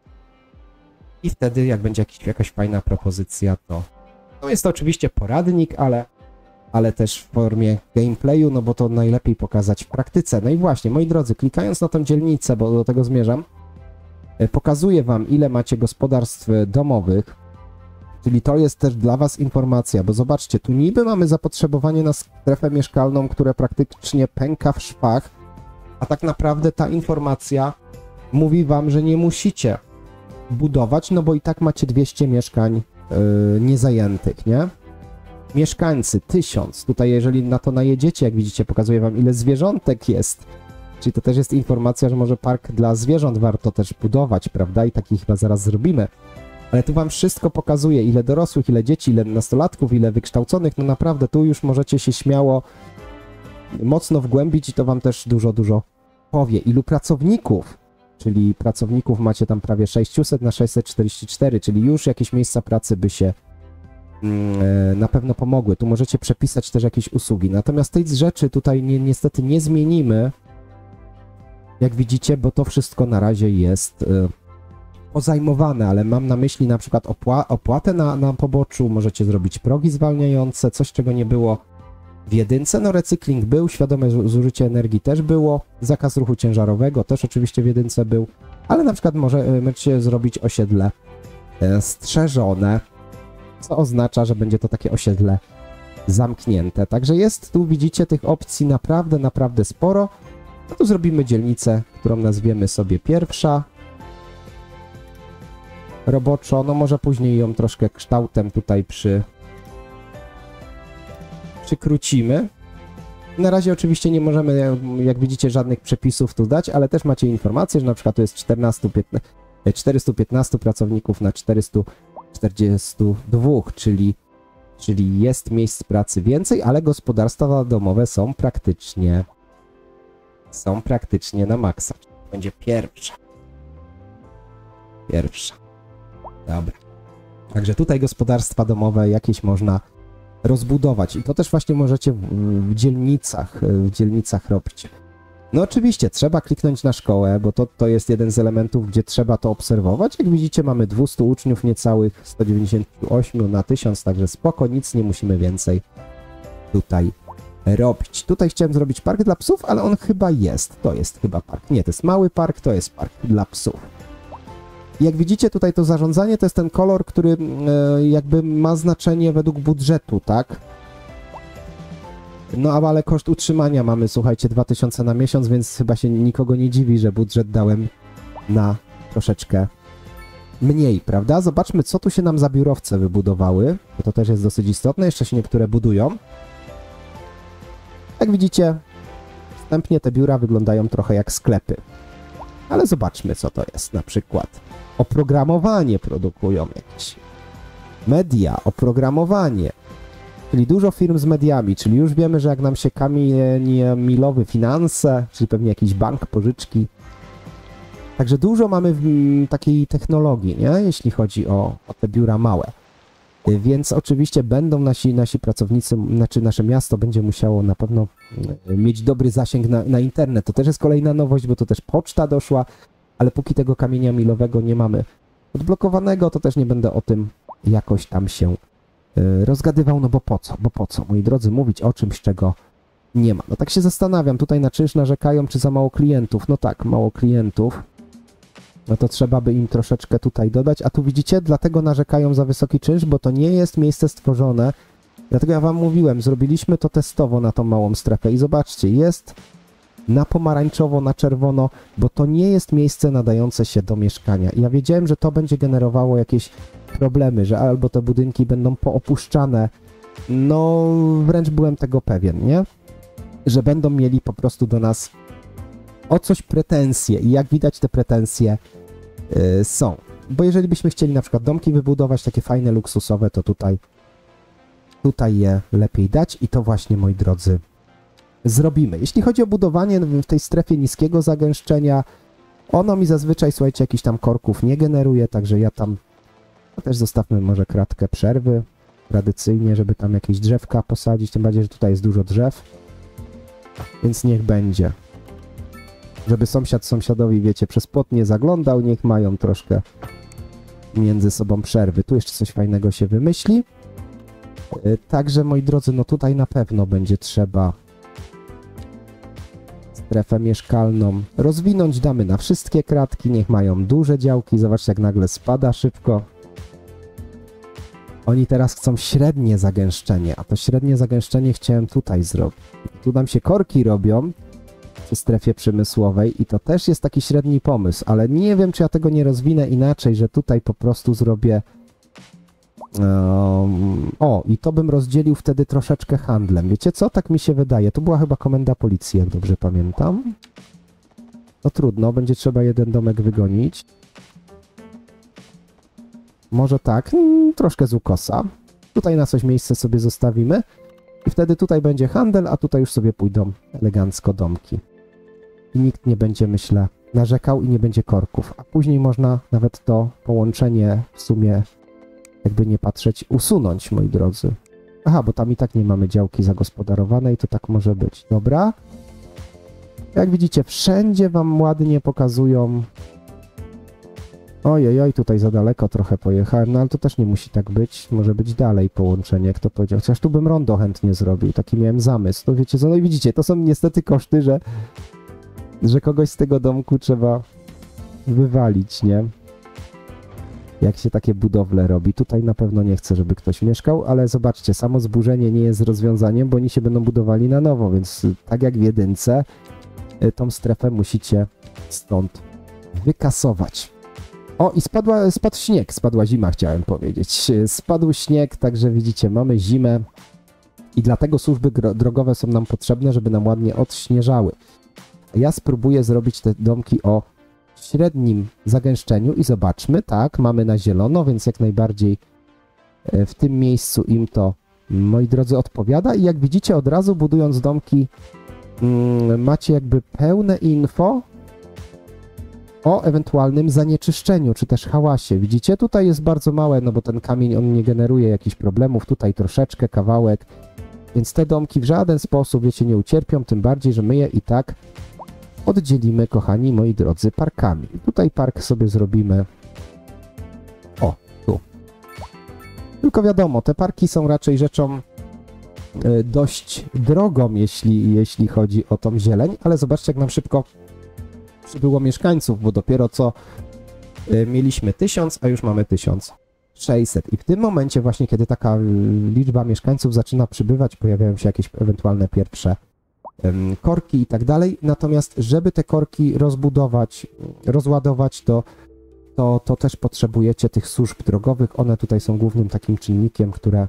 I wtedy, jak będzie jakiś, jakaś fajna propozycja, to... No jest to oczywiście poradnik, ale, ale też w formie gameplayu, no bo to najlepiej pokazać w praktyce. No i właśnie, moi drodzy, klikając na tą dzielnicę, bo do tego zmierzam, pokazuję wam, ile macie gospodarstw domowych, czyli to jest też dla was informacja, bo zobaczcie, tu niby mamy zapotrzebowanie na strefę mieszkalną, które praktycznie pęka w szwach, a tak naprawdę ta informacja mówi wam, że nie musicie budować, no bo i tak macie dwieście mieszkań Yy, niezajętych, nie? Mieszkańcy, tysiąc. Tutaj jeżeli na to najedziecie, jak widzicie, pokazuję wam, ile zwierzątek jest. Czyli to też jest informacja, że może park dla zwierząt warto też budować, prawda? I taki chyba zaraz zrobimy. Ale tu wam wszystko pokazuje, ile dorosłych, ile dzieci, ile nastolatków, ile wykształconych. No naprawdę, tu już możecie się śmiało mocno wgłębić i to wam też dużo, dużo powie. Ilu pracowników? Czyli pracowników macie tam prawie sześćset na sześćset czterdzieści cztery, czyli już jakieś miejsca pracy by się yy, na pewno pomogły. Tu możecie przepisać też jakieś usługi. Natomiast tej rzeczy tutaj ni- niestety nie zmienimy, jak widzicie, bo to wszystko na razie jest yy, pozajmowane, ale mam na myśli na przykład opła- opłatę na, na poboczu, możecie zrobić progi zwalniające, coś, czego nie było w jedynce. No recykling był, świadome zużycie energii też było, zakaz ruchu ciężarowego też oczywiście w jedynce był, ale na przykład możecie zrobić osiedle strzeżone, co oznacza, że będzie to takie osiedle zamknięte. Także jest, tu widzicie, tych opcji naprawdę, naprawdę sporo. No tu zrobimy dzielnicę, którą nazwiemy sobie pierwsza. Roboczo, no może później ją troszkę kształtem tutaj przy... przykrócimy. Na razie oczywiście nie możemy, jak widzicie, żadnych przepisów tu dać, ale też macie informację, że na przykład tu jest czternaście, czterysta piętnaście pracowników na czterysta czterdzieści dwa, czyli, czyli jest miejsc pracy więcej, ale gospodarstwa domowe są praktycznie, są praktycznie na maksa. Będzie pierwsza. Pierwsza. Dobra. Także tutaj gospodarstwa domowe jakieś można rozbudować i to też właśnie możecie w, w dzielnicach, w dzielnicach robić. No oczywiście trzeba kliknąć na szkołę, bo to, to jest jeden z elementów, gdzie trzeba to obserwować. Jak widzicie, mamy dwieście uczniów niecałych, sto dziewięćdziesiąt osiem na tysiąc, także spoko, nic nie musimy więcej tutaj robić. Tutaj chciałem zrobić park dla psów, ale on chyba jest. To jest chyba park. Nie, to jest mały park, to jest park dla psów. Jak widzicie, tutaj to zarządzanie to jest ten kolor, który e, jakby ma znaczenie według budżetu, tak? No ale koszt utrzymania mamy, słuchajcie, dwa tysiące na miesiąc, więc chyba się nikogo nie dziwi, że budżet dałem na troszeczkę mniej, prawda? Zobaczmy, co tu się nam za biurowce wybudowały, bo to też jest dosyć istotne, jeszcze się niektóre budują. Jak widzicie, wstępnie te biura wyglądają trochę jak sklepy. Ale zobaczmy, co to jest. Na przykład oprogramowanie produkują jakieś. Media, oprogramowanie. Czyli dużo firm z mediami, czyli już wiemy, że jak nam się kamień milowy, finanse, czyli pewnie jakiś bank, pożyczki. Także dużo mamy takiej technologii, nie? Jeśli chodzi o, o te biura małe. Więc oczywiście będą nasi, nasi pracownicy, znaczy nasze miasto będzie musiało na pewno mieć dobry zasięg na, na internet. To też jest kolejna nowość, bo to też poczta doszła, ale póki tego kamienia milowego nie mamy odblokowanego, to też nie będę o tym jakoś tam się rozgadywał, no bo po co, bo po co, moi drodzy, mówić o czymś, czego nie ma. No tak się zastanawiam, tutaj na czynsz narzekają, czy za mało klientów. No tak, mało klientów. No to trzeba by im troszeczkę tutaj dodać, a tu widzicie, dlatego narzekają za wysoki czynsz, bo to nie jest miejsce stworzone. Dlatego ja wam mówiłem, zrobiliśmy to testowo na tą małą strefę i zobaczcie, jest na pomarańczowo, na czerwono, bo to nie jest miejsce nadające się do mieszkania. I ja wiedziałem, że to będzie generowało jakieś problemy, że albo te budynki będą poopuszczane, no wręcz byłem tego pewien, nie? Że będą mieli po prostu do nas o coś pretensje i jak widać te pretensje yy, są. Bo jeżeli byśmy chcieli na przykład domki wybudować, takie fajne, luksusowe, to tutaj, tutaj je lepiej dać i to właśnie, moi drodzy, zrobimy. Jeśli chodzi o budowanie w tej strefie niskiego zagęszczenia, ono mi zazwyczaj, słuchajcie, jakichś tam korków nie generuje, także ja tam no też zostawmy może kratkę przerwy tradycyjnie, żeby tam jakieś drzewka posadzić, tym bardziej, że tutaj jest dużo drzew, więc niech będzie. Żeby sąsiad sąsiadowi, wiecie, przez płot nie zaglądał, niech mają troszkę między sobą przerwy. Tu jeszcze coś fajnego się wymyśli. Także, moi drodzy, no tutaj na pewno będzie trzeba strefę mieszkalną rozwinąć. Damy na wszystkie kratki, niech mają duże działki. Zobaczcie, jak nagle spada szybko. Oni teraz chcą średnie zagęszczenie, a to średnie zagęszczenie chciałem tutaj zrobić. Tu nam się korki robią. Przy strefie przemysłowej i to też jest taki średni pomysł, ale nie wiem, czy ja tego nie rozwinę inaczej, że tutaj po prostu zrobię... Um, o, i to bym rozdzielił wtedy troszeczkę handlem. Wiecie co? Tak mi się wydaje. Tu była chyba komenda policji, jak dobrze pamiętam. No trudno, będzie trzeba jeden domek wygonić. Może tak, mm, troszkę z ukosa. Tutaj na coś miejsce sobie zostawimy. I wtedy tutaj będzie handel, a tutaj już sobie pójdą elegancko domki. I nikt nie będzie, myślę, narzekał i nie będzie korków. A później można nawet to połączenie w sumie, jakby nie patrzeć, usunąć, moi drodzy. Aha, bo tam i tak nie mamy działki zagospodarowanej, to tak może być. Dobra. Jak widzicie, wszędzie wam ładnie pokazują... Ojej, tutaj za daleko trochę pojechałem, no ale to też nie musi tak być, może być dalej połączenie, jak to powiedział. Chociaż tu bym rondo chętnie zrobił, taki miałem zamysł. No wiecie co, no i widzicie, to są niestety koszty, że, że kogoś z tego domku trzeba wywalić, nie? jak się takie budowle robi. Tutaj na pewno nie chcę, żeby ktoś mieszkał, ale zobaczcie, samo zburzenie nie jest rozwiązaniem, bo oni się będą budowali na nowo, więc tak jak w jedynce, tą strefę musicie stąd wykasować. O, i spadła, spadł śnieg, spadła zima, chciałem powiedzieć. Spadł śnieg, także widzicie, mamy zimę i dlatego służby drogowe są nam potrzebne, żeby nam ładnie odśnieżały. Ja spróbuję zrobić te domki o średnim zagęszczeniu i zobaczmy, tak, mamy na zielono, więc jak najbardziej w tym miejscu im to, moi drodzy, odpowiada. I jak widzicie, od razu budując domki macie jakby pełne info o ewentualnym zanieczyszczeniu, czy też hałasie. Widzicie, tutaj jest bardzo małe, no bo ten kamień, on nie generuje jakichś problemów, tutaj troszeczkę, kawałek, więc te domki w żaden sposób, wiecie, nie ucierpią, tym bardziej, że my je i tak oddzielimy, kochani moi drodzy, parkami. Tutaj park sobie zrobimy, o, tu. Tylko wiadomo, te parki są raczej rzeczą dość drogą, jeśli, jeśli chodzi o tą zieleń, ale zobaczcie, jak nam szybko przybyło mieszkańców, bo dopiero co mieliśmy tysiąc, a już mamy tysiąc sześćset. I w tym momencie właśnie, kiedy taka liczba mieszkańców zaczyna przybywać, pojawiają się jakieś ewentualne pierwsze korki i tak dalej. Natomiast, żeby te korki rozbudować, rozładować, to, to, to też potrzebujecie tych służb drogowych. One tutaj są głównym takim czynnikiem, które,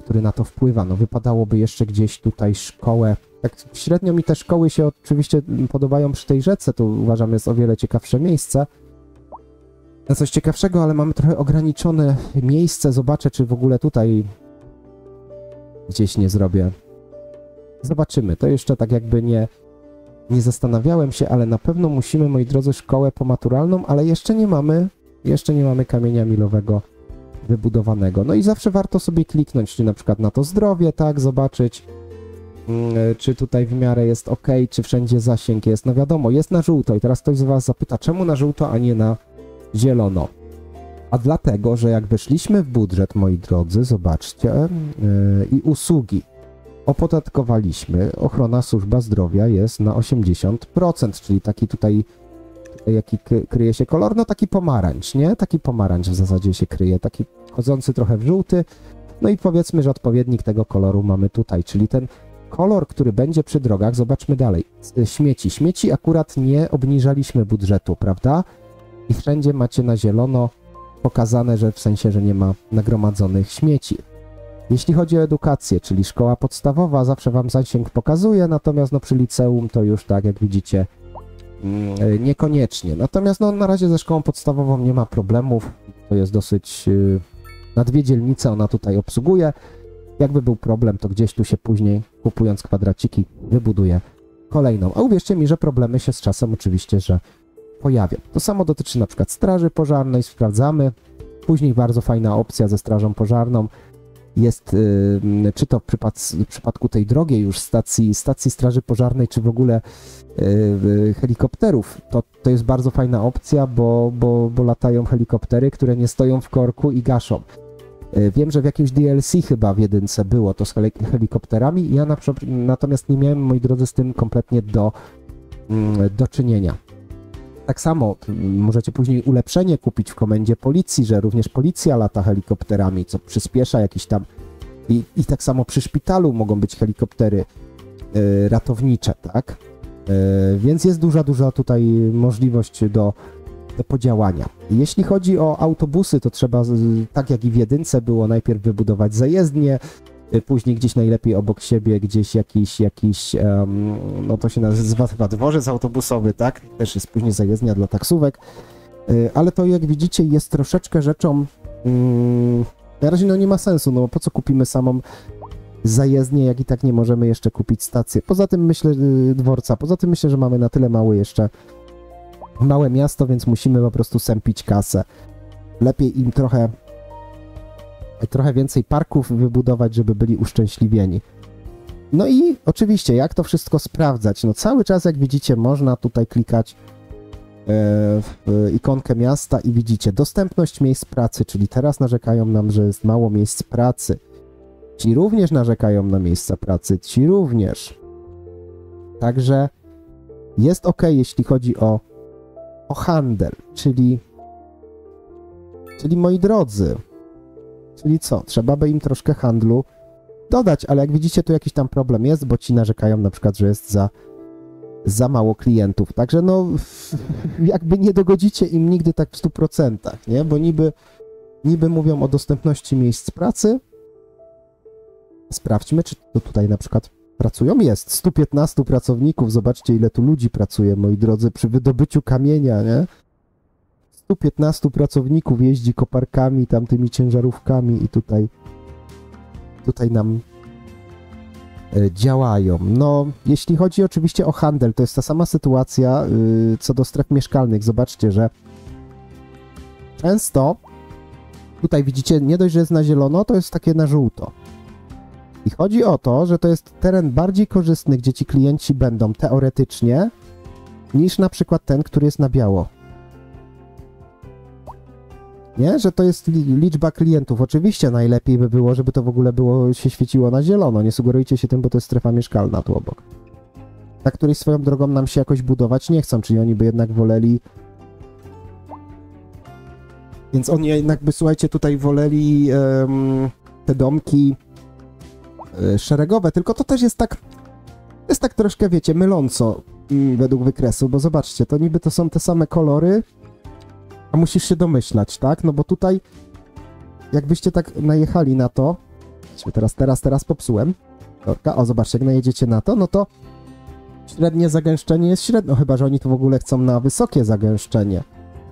który na to wpływa. No, wypadałoby jeszcze gdzieś tutaj szkołę. Tak średnio mi te szkoły się oczywiście podobają przy tej rzece, tu uważam jest o wiele ciekawsze miejsce. Na coś ciekawszego, ale mamy trochę ograniczone miejsce. Zobaczę, czy w ogóle tutaj gdzieś nie zrobię. Zobaczymy. To jeszcze tak jakby nie, nie zastanawiałem się, ale na pewno musimy, moi drodzy, szkołę pomaturalną, ale jeszcze nie mamy, jeszcze nie mamy kamienia milowego wybudowanego. No i zawsze warto sobie kliknąć, czy na przykład na to zdrowie, tak, zobaczyć, czy tutaj w miarę jest ok, czy wszędzie zasięg jest. No wiadomo, jest na żółto i teraz ktoś z was zapyta, czemu na żółto, a nie na zielono? A dlatego, że jak weszliśmy w budżet, moi drodzy, zobaczcie, yy, i usługi opodatkowaliśmy, ochrona, służba zdrowia jest na osiemdziesiąt procent, czyli taki tutaj, jaki kryje się kolor, no taki pomarańcz, nie? Taki pomarańcz w zasadzie się kryje, taki chodzący trochę w żółty, no i powiedzmy, że odpowiednik tego koloru mamy tutaj, czyli ten kolor, który będzie przy drogach, zobaczmy dalej, śmieci, śmieci akurat nie obniżaliśmy budżetu, prawda? I wszędzie macie na zielono pokazane, że w sensie, że nie ma nagromadzonych śmieci. Jeśli chodzi o edukację, czyli szkoła podstawowa, zawsze wam zasięg pokazuje, natomiast no przy liceum to już tak, jak widzicie, niekoniecznie. Natomiast no, na razie ze szkołą podstawową nie ma problemów, to jest dosyć, na dwie dzielnice ona tutaj obsługuje. Jakby był problem, to gdzieś tu się później, kupując kwadraciki, wybuduje kolejną. A uwierzcie mi, że problemy się z czasem oczywiście, że pojawia. To samo dotyczy na przykład straży pożarnej, sprawdzamy. Później bardzo fajna opcja ze strażą pożarną jest, yy, czy to w, przypad w przypadku tej drogiej już stacji, stacji straży pożarnej, czy w ogóle yy, helikopterów. To, to jest bardzo fajna opcja, bo, bo, bo latają helikoptery, które nie stoją w korku i gaszą. Yy, wiem, że w jakimś D L C chyba w jedynce było to z helikopterami. Ja na, natomiast nie miałem, moi drodzy, z tym kompletnie do, yy, do czynienia. Tak samo możecie później ulepszenie kupić w komendzie policji, że również policja lata helikopterami, co przyspiesza jakiś tam... I, i tak samo przy szpitalu mogą być helikoptery y, ratownicze, tak? Y, więc jest duża, duża tutaj możliwość do, do podziałania. Jeśli chodzi o autobusy, to trzeba, tak jak i w jedynce było, najpierw wybudować zajezdnię, y, później gdzieś najlepiej obok siebie, gdzieś jakiś, jakiś um, no to się nazywa chyba dworzec autobusowy, tak? Też jest później zajezdnia dla taksówek, y, ale to, jak widzicie, jest troszeczkę rzeczą, y, na razie no nie ma sensu, no bo po co kupimy samą zajezdnię, jak i tak nie możemy jeszcze kupić stacji. Poza tym myślę, y, dworca, poza tym myślę, że mamy na tyle małe jeszcze, małe miasto, więc musimy po prostu sępić kasę. Lepiej im trochę trochę więcej parków wybudować, żeby byli uszczęśliwieni. No i oczywiście, jak to wszystko sprawdzać? No cały czas, jak widzicie, można tutaj klikać w ikonkę miasta i widzicie dostępność miejsc pracy, czyli teraz narzekają nam, że jest mało miejsc pracy. Ci również narzekają na miejsca pracy, ci również. Także jest ok, jeśli chodzi o, o handel, czyli Czyli moi drodzy, czyli co? Trzeba by im troszkę handlu dodać, ale jak widzicie, tu jakiś tam problem jest, bo ci narzekają na przykład, że jest za, za mało klientów. Także no jakby nie dogodzicie im nigdy tak w stu procentach, nie? Bo niby, niby mówią o dostępności miejsc pracy. Sprawdźmy, czy to tutaj na przykład pracują. Jest stu piętnastu pracowników. Zobaczcie, ile tu ludzi pracuje, moi drodzy, przy wydobyciu kamienia, nie? stu piętnastu pracowników jeździ koparkami, tamtymi ciężarówkami i tutaj tutaj nam działają. No, jeśli chodzi oczywiście o handel, to jest ta sama sytuacja yy, co do stref mieszkalnych. Zobaczcie, że często tutaj widzicie, nie dość, że jest na zielono, to jest takie na żółto. I chodzi o to, że to jest teren bardziej korzystny, gdzie ci klienci będą teoretycznie, niż na przykład ten, który jest na biało. Nie? Że to jest liczba klientów. Oczywiście najlepiej by było, żeby to w ogóle było, się świeciło na zielono. Nie sugerujcie się tym, bo to jest strefa mieszkalna tu obok. Ta, której swoją drogą nam się jakoś budować nie chcą, czyli oni by jednak woleli... Więc oni jednak by, słuchajcie, tutaj woleli um, te domki um, szeregowe, tylko to też jest tak... Jest tak troszkę, wiecie, myląco um, według wykresu, bo zobaczcie, to niby to są te same kolory, a musisz się domyślać, tak? No bo tutaj jakbyście tak najechali na to, teraz, teraz, teraz popsułem, o zobaczcie, jak najedziecie na to, no to średnie zagęszczenie jest średnio, chyba że oni tu w ogóle chcą na wysokie zagęszczenie,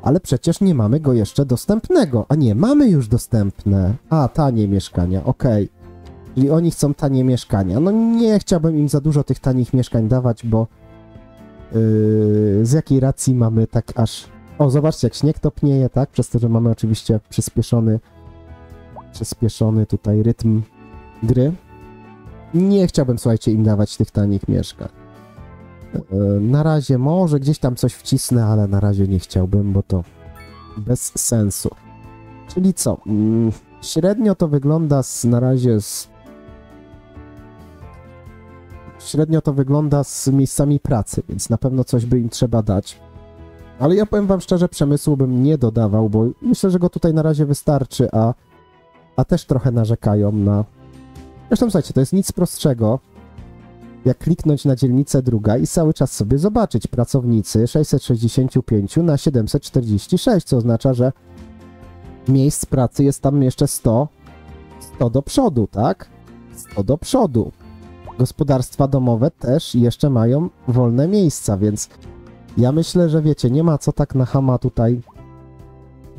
ale przecież nie mamy go jeszcze dostępnego, a nie, mamy już dostępne, a tanie mieszkania, okej, okay. Czyli oni chcą tanie mieszkania, no nie chciałbym im za dużo tych tanich mieszkań dawać, bo yy, z jakiej racji mamy tak aż... O, zobaczcie, jak śnieg topnieje, tak? Przez to, że mamy oczywiście przyspieszony, przyspieszony tutaj rytm gry. Nie chciałbym, słuchajcie, im dawać tych tanich mieszkań. Na razie może gdzieś tam coś wcisnę, ale na razie nie chciałbym, bo to bez sensu. Czyli co? Średnio to wygląda z, na razie z... Średnio to wygląda z miejscami pracy, więc na pewno coś by im trzeba dać. Ale ja powiem wam szczerze, przemysłu bym nie dodawał, bo myślę, że go tutaj na razie wystarczy, a, a też trochę narzekają na... Zresztą słuchajcie, to jest nic prostszego, jak kliknąć na dzielnicę druga i cały czas sobie zobaczyć pracownicy sześćset sześćdziesiąt pięć na siedemset czterdzieści sześć, co oznacza, że miejsc pracy jest tam jeszcze sto, sto do przodu, tak? sto do przodu. Gospodarstwa domowe też jeszcze mają wolne miejsca, więc... Ja myślę, że wiecie, nie ma co tak na chama tutaj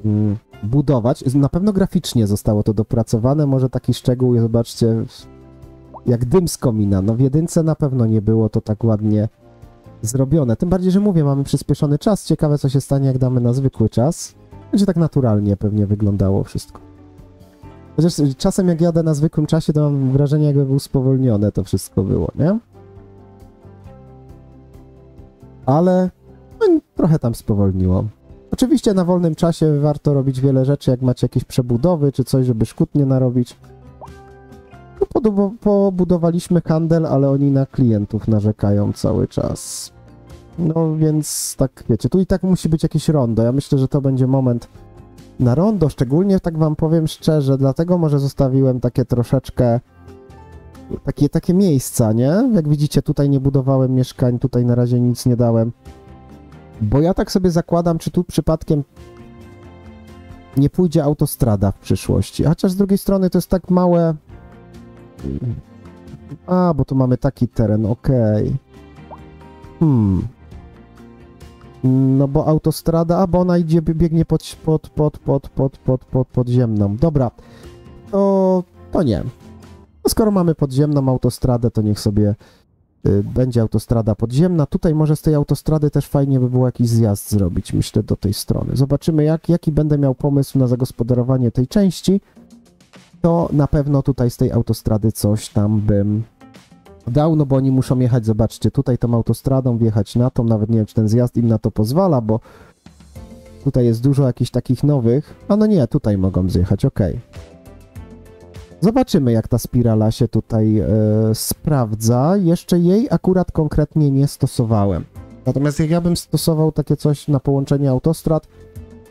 mm, budować. Na pewno graficznie zostało to dopracowane. Może taki szczegół, zobaczcie, jak dym z komina. No w jedynce na pewno nie było to tak ładnie zrobione. Tym bardziej, że mówię, mamy przyspieszony czas. Ciekawe, co się stanie, jak damy na zwykły czas. Będzie tak naturalnie pewnie wyglądało wszystko. Chociaż czasem, jak jadę na zwykłym czasie, to mam wrażenie, jakby było spowolnione to wszystko było, nie? Ale... No, trochę tam spowolniło. Oczywiście na wolnym czasie warto robić wiele rzeczy, jak macie jakieś przebudowy czy coś, żeby szkód nie narobić. No, pobudowaliśmy handel, ale oni na klientów narzekają cały czas. No więc tak wiecie, tu i tak musi być jakieś rondo. Ja myślę, że to będzie moment na rondo, szczególnie tak wam powiem szczerze, dlatego może zostawiłem takie troszeczkę... Takie, takie miejsca, nie? Jak widzicie, tutaj nie budowałem mieszkań, tutaj na razie nic nie dałem. Bo ja tak sobie zakładam, czy tu przypadkiem nie pójdzie autostrada w przyszłości. Chociaż z drugiej strony to jest tak małe... A, bo tu mamy taki teren, okej. Okay. Hmm. No bo autostrada, a bo ona idzie, biegnie pod, pod, pod, pod, pod, pod, pod, podziemną. Dobra, to, to nie. No skoro mamy podziemną autostradę, to niech sobie... Będzie autostrada podziemna. Tutaj może z tej autostrady też fajnie by było jakiś zjazd zrobić, myślę, do tej strony. Zobaczymy, jak, jaki będę miał pomysł na zagospodarowanie tej części. To na pewno tutaj z tej autostrady coś tam bym dał, no bo oni muszą jechać, zobaczcie, tutaj tą autostradą wjechać na tą, nawet nie wiem, czy ten zjazd im na to pozwala, bo tutaj jest dużo jakichś takich nowych. A no nie, tutaj mogą zjechać, ok. Zobaczymy, jak ta spirala się tutaj yy, sprawdza. Jeszcze jej akurat konkretnie nie stosowałem. Natomiast jak ja bym stosował takie coś na połączenie autostrad,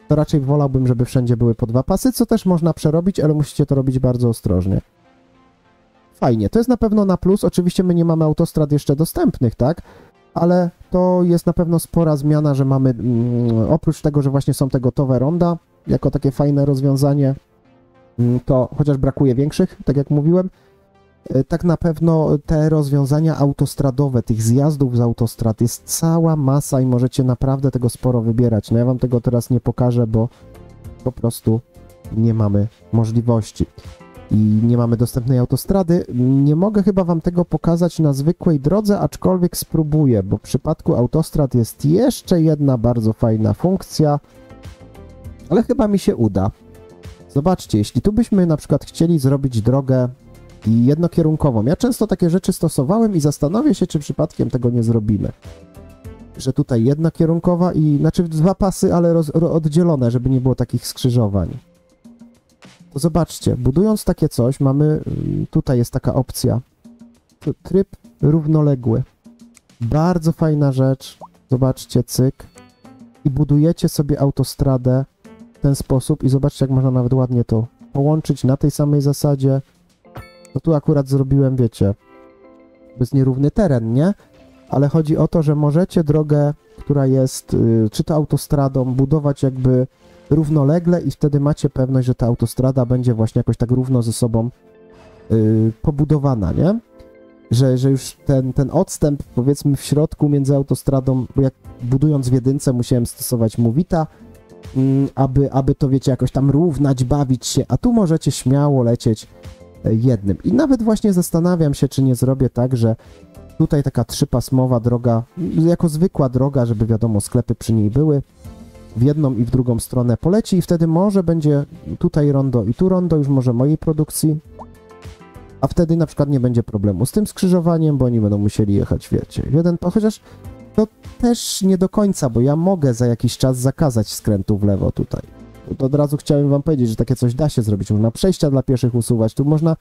to raczej wolałbym, żeby wszędzie były po dwa pasy, co też można przerobić, ale musicie to robić bardzo ostrożnie. Fajnie, to jest na pewno na plus. Oczywiście my nie mamy autostrad jeszcze dostępnych, tak? Ale to jest na pewno spora zmiana, że mamy, mm, oprócz tego, że właśnie są te gotowe ronda, jako takie fajne rozwiązanie, to chociaż brakuje większych, tak jak mówiłem, tak na pewno te rozwiązania autostradowe, tych zjazdów z autostrad jest cała masa i możecie naprawdę tego sporo wybierać. No ja wam tego teraz nie pokażę, bo po prostu nie mamy możliwości. I nie mamy dostępnej autostrady. Nie mogę chyba wam tego pokazać na zwykłej drodze, aczkolwiek spróbuję, bo w przypadku autostrad jest jeszcze jedna bardzo fajna funkcja, ale chyba mi się uda. Zobaczcie, jeśli tu byśmy na przykład chcieli zrobić drogę jednokierunkową. Ja często takie rzeczy stosowałem i zastanowię się, czy przypadkiem tego nie zrobimy. Że tutaj jednokierunkowa i, znaczy dwa pasy, ale roz, ro, oddzielone, żeby nie było takich skrzyżowań. To zobaczcie, budując takie coś, mamy, tutaj jest taka opcja, tryb równoległy. Bardzo fajna rzecz, zobaczcie, cyk. I budujecie sobie autostradę w ten sposób i zobaczcie, jak można nawet ładnie to połączyć na tej samej zasadzie. No tu akurat zrobiłem, wiecie, to jest nierówny teren, nie? Ale chodzi o to, że możecie drogę, która jest, czy to autostradą, budować jakby równolegle i wtedy macie pewność, że ta autostrada będzie właśnie jakoś tak równo ze sobą yy, pobudowana, nie? Że, że już ten, ten odstęp, powiedzmy, w środku między autostradą, bo jak budując w jedynce musiałem stosować Movita, yy, aby, aby to, wiecie, jakoś tam równać, bawić się, a tu możecie śmiało lecieć jednym. I nawet właśnie zastanawiam się, czy nie zrobię tak, że tutaj taka trzypasmowa droga, jako zwykła droga, żeby wiadomo sklepy przy niej były, w jedną i w drugą stronę poleci i wtedy może będzie tutaj rondo i tu rondo, już może mojej produkcji, a wtedy na przykład nie będzie problemu z tym skrzyżowaniem, bo oni będą musieli jechać, wiecie, jeden, chociaż to też nie do końca, bo ja mogę za jakiś czas zakazać skrętu w lewo tutaj. To od razu chciałem wam powiedzieć, że takie coś da się zrobić, można przejścia dla pieszych usuwać, tu można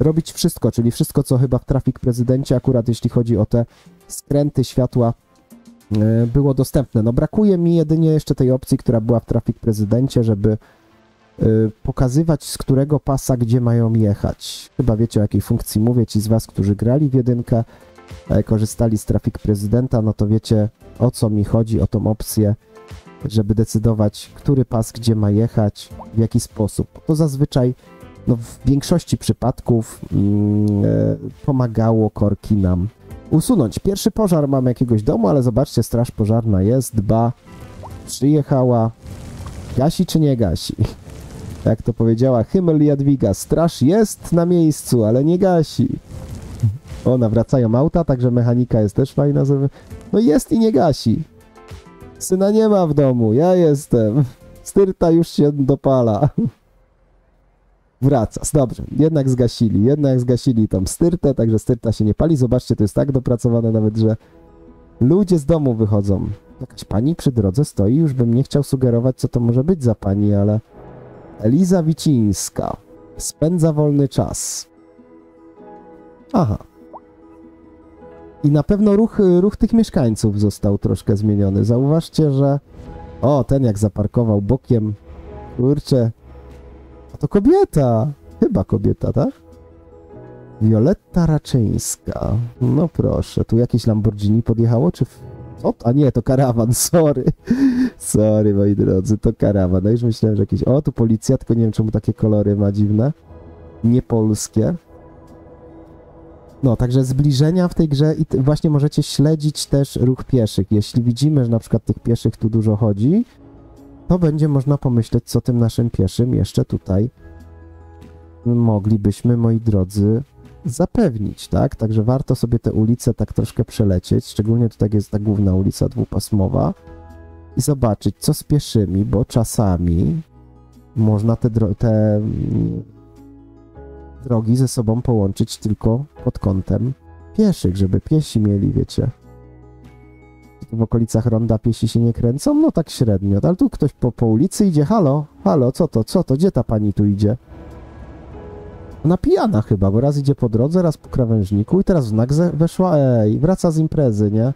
robić wszystko, czyli wszystko, co chyba w Traffic Presidencie, akurat jeśli chodzi o te skręty światła, było dostępne. No brakuje mi jedynie jeszcze tej opcji, która była w Traffic Presidencie, żeby y, pokazywać, z którego pasa gdzie mają jechać. Chyba wiecie, o jakiej funkcji mówię, ci z was, którzy grali w jedynkę, e, korzystali z Traffic Presidenta, no to wiecie, o co mi chodzi, o tą opcję, żeby decydować, który pas gdzie ma jechać, w jaki sposób. To zazwyczaj, no, w większości przypadków mm, e, pomagało korki nam usunąć. Pierwszy pożar mamy jakiegoś domu, ale zobaczcie, straż pożarna jest, dba, przyjechała, gasi czy nie gasi? Jak to powiedziała Himmel Jadwiga, straż jest na miejscu, ale nie gasi. Ona, wracają auta, także mechanika jest też fajna. No jest i nie gasi. Syna nie ma w domu, ja jestem. Styrta już się dopala. Wraca, dobrze, jednak zgasili, jednak zgasili tam styrtę, także styrta się nie pali. Zobaczcie, to jest tak dopracowane nawet, że ludzie z domu wychodzą. Jakaś pani przy drodze stoi, już bym nie chciał sugerować, co to może być za pani, ale... Eliza Wicińska. Spędza wolny czas. Aha. I na pewno ruch, ruch tych mieszkańców został troszkę zmieniony. Zauważcie, że... O, ten jak zaparkował bokiem. Kurczę... A to kobieta! Chyba kobieta, tak? Wioletta Raczyńska. No proszę, tu jakieś Lamborghini podjechało, czy... O, a nie, to karawan, sorry. Sorry, moi drodzy, to karawan. No już myślałem, że jakieś... O, tu policja, tylko nie wiem, czemu takie kolory ma dziwne. Niepolskie. No, także zbliżenia w tej grze i właśnie możecie śledzić też ruch pieszych. Jeśli widzimy, że na przykład tych pieszych tu dużo chodzi, to będzie można pomyśleć, co tym naszym pieszym jeszcze tutaj moglibyśmy, moi drodzy, zapewnić, tak? Także warto sobie te ulice tak troszkę przelecieć, szczególnie tutaj jest ta główna ulica dwupasmowa i zobaczyć, co z pieszymi, bo czasami można te, dro te drogi ze sobą połączyć tylko pod kątem pieszych, żeby piesi mieli, wiecie... W okolicach ronda piesi się nie kręcą? No tak średnio, ale tu ktoś po, po ulicy idzie, halo, halo, co to, co to, gdzie ta pani tu idzie? Ona pijana chyba, bo raz idzie po drodze, raz po krawężniku i teraz znak weszła, ej, wraca z imprezy, nie?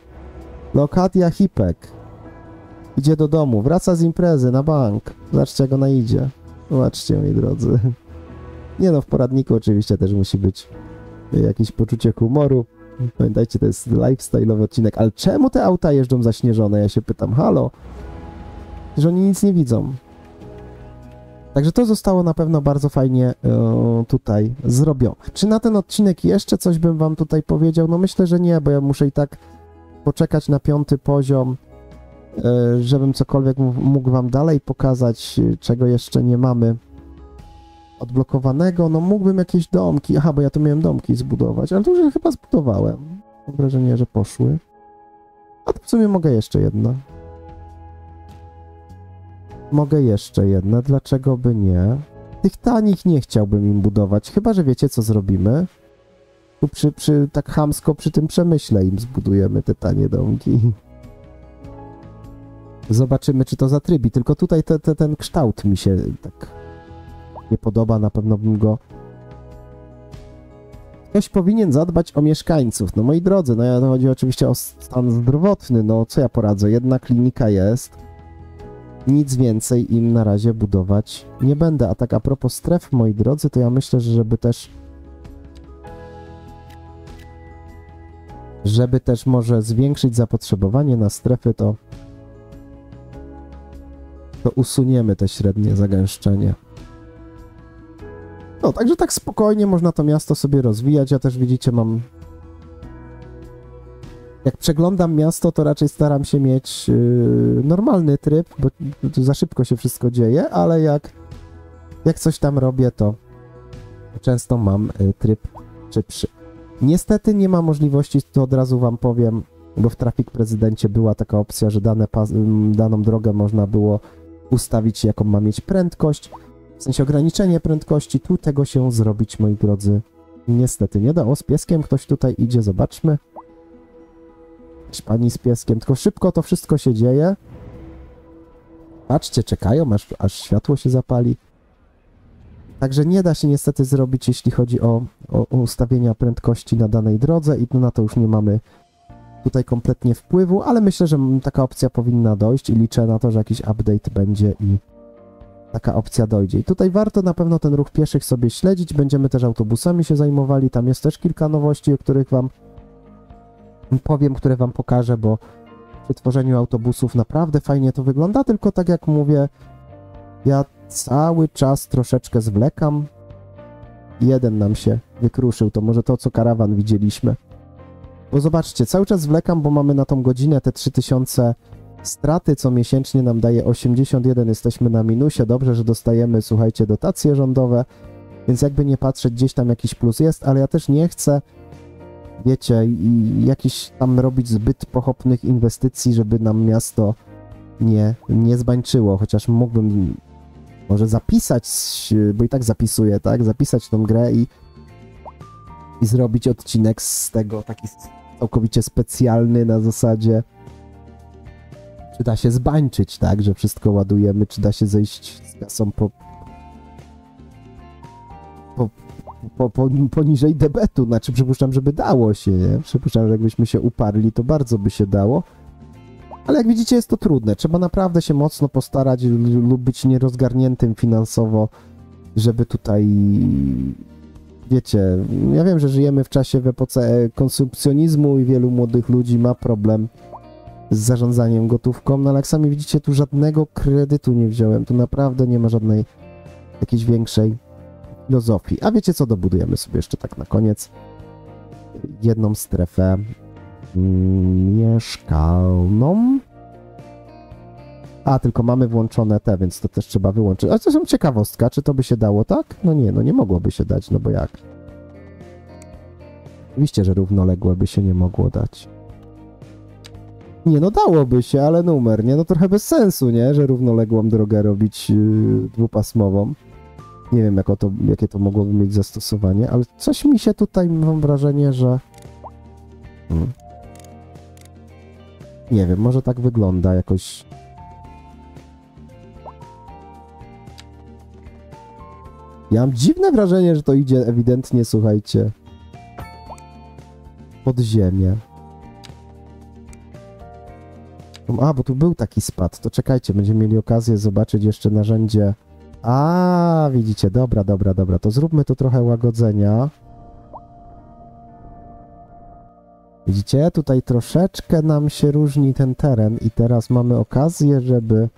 Lokadia Hipek. Idzie do domu, wraca z imprezy na bank. Zobaczcie, jak ona idzie. Zobaczcie, moi drodzy. Nie no, w poradniku oczywiście też musi być jakieś poczucie humoru. Pamiętajcie, to jest lifestyle'owy odcinek. Ale czemu te auta jeżdżą zaśnieżone? Ja się pytam. Halo? Że oni nic nie widzą. Także to zostało na pewno bardzo fajnie yy, tutaj zrobione. Czy na ten odcinek jeszcze coś bym wam tutaj powiedział? No myślę, że nie, bo ja muszę i tak poczekać na piąty poziom, yy, żebym cokolwiek mógł wam dalej pokazać, czego jeszcze nie mamy odblokowanego. No mógłbym jakieś domki, aha, bo ja tu miałem domki zbudować, ale to już chyba zbudowałem. Mam wrażenie, że poszły. A to w sumie mogę jeszcze jedno. Mogę jeszcze jedne, dlaczego by nie? Tych tanich nie chciałbym im budować, chyba że wiecie co zrobimy. Tu przy, przy, tak chamsko przy tym przemyśle im zbudujemy te tanie domki. Zobaczymy, czy to zatrybi, tylko tutaj te, te, ten kształt mi się tak nie podoba, na pewno bym go... Ktoś powinien zadbać o mieszkańców, no moi drodzy, no ja, to chodzi oczywiście o stan zdrowotny, no co ja poradzę, jedna klinika jest. Nic więcej im na razie budować nie będę. A tak a propos stref, moi drodzy, to ja myślę, że żeby też... Żeby też może zwiększyć zapotrzebowanie na strefy, to... To usuniemy te średnie zagęszczenie. No, także tak spokojnie można to miasto sobie rozwijać. Ja też, widzicie, mam... Jak przeglądam miasto, to raczej staram się mieć yy, normalny tryb, bo tu za szybko się wszystko dzieje, ale jak, jak coś tam robię, to często mam y, tryb szybszy. Niestety nie ma możliwości, to od razu wam powiem, bo w Traffic Presidencie była taka opcja, że dane daną drogę można było ustawić, jaką ma mieć prędkość, w sensie ograniczenie prędkości. Tu tego się zrobić, moi drodzy, niestety nie da. O, z pieskiem ktoś tutaj idzie, zobaczmy. Pani z pieskiem, tylko szybko to wszystko się dzieje. Patrzcie, czekają, aż, aż światło się zapali. Także nie da się niestety zrobić, jeśli chodzi o, o ustawienia prędkości na danej drodze i na to już nie mamy tutaj kompletnie wpływu, ale myślę, że taka opcja powinna dojść i liczę na to, że jakiś update będzie i taka opcja dojdzie. I tutaj warto na pewno ten ruch pieszych sobie śledzić, będziemy też autobusami się zajmowali, tam jest też kilka nowości, o których wam powiem, które wam pokażę, bo przy tworzeniu autobusów naprawdę fajnie to wygląda, tylko tak jak mówię, ja cały czas troszeczkę zwlekam. Jeden nam się wykruszył, to może to, co karawan widzieliśmy. Bo zobaczcie, cały czas zwlekam, bo mamy na tą godzinę te trzy tysiące straty, co miesięcznie nam daje osiemdziesiąt jeden, jesteśmy na minusie. Dobrze, że dostajemy, słuchajcie, dotacje rządowe, więc jakby nie patrzeć, gdzieś tam jakiś plus jest, ale ja też nie chcę, wiecie, i jakiś tam robić zbyt pochopnych inwestycji, żeby nam miasto nie, nie zbańczyło, chociaż mógłbym może zapisać, bo i tak zapisuję, tak, zapisać tą grę i, i zrobić odcinek z tego, taki całkowicie specjalny na zasadzie, czy da się zbańczyć, tak, że wszystko ładujemy, czy da się zejść z kasą po... po Po, po, poniżej debetu, znaczy przypuszczam, żeby dało się, nie? Przypuszczam, że jakbyśmy się uparli, to bardzo by się dało. Ale jak widzicie, jest to trudne. Trzeba naprawdę się mocno postarać lub być nierozgarniętym finansowo, żeby tutaj... Wiecie, ja wiem, że żyjemy w czasie, w epoce konsumpcjonizmu i wielu młodych ludzi ma problem z zarządzaniem gotówką, no ale jak sami widzicie, tu żadnego kredytu nie wziąłem. Tu naprawdę nie ma żadnej jakiejś większej filozofii. A wiecie co, dobudujemy sobie jeszcze tak na koniec jedną strefę mieszkalną. A, tylko mamy włączone te, więc to też trzeba wyłączyć. Ale to są ciekawostka, czy to by się dało, tak? No nie, no nie mogłoby się dać, no bo jak? Oczywiście, że równoległe by się nie mogło dać. Nie, no dałoby się, ale numer, nie? No trochę bez sensu, nie? Że równoległą drogę robić yy, dwupasmową. Nie wiem, jak to, jakie to mogłoby mieć zastosowanie, ale coś mi się tutaj, mam wrażenie, że... Hmm. Nie wiem, może tak wygląda jakoś... Ja mam dziwne wrażenie, że to idzie ewidentnie, słuchajcie, pod ziemię. A, bo tu był taki spad, to czekajcie, będziemy mieli okazję zobaczyć jeszcze narzędzie. A, widzicie, dobra, dobra, dobra, to zróbmy tu trochę łagodzenia. Widzicie, tutaj troszeczkę nam się różni ten teren i teraz mamy okazję, żeby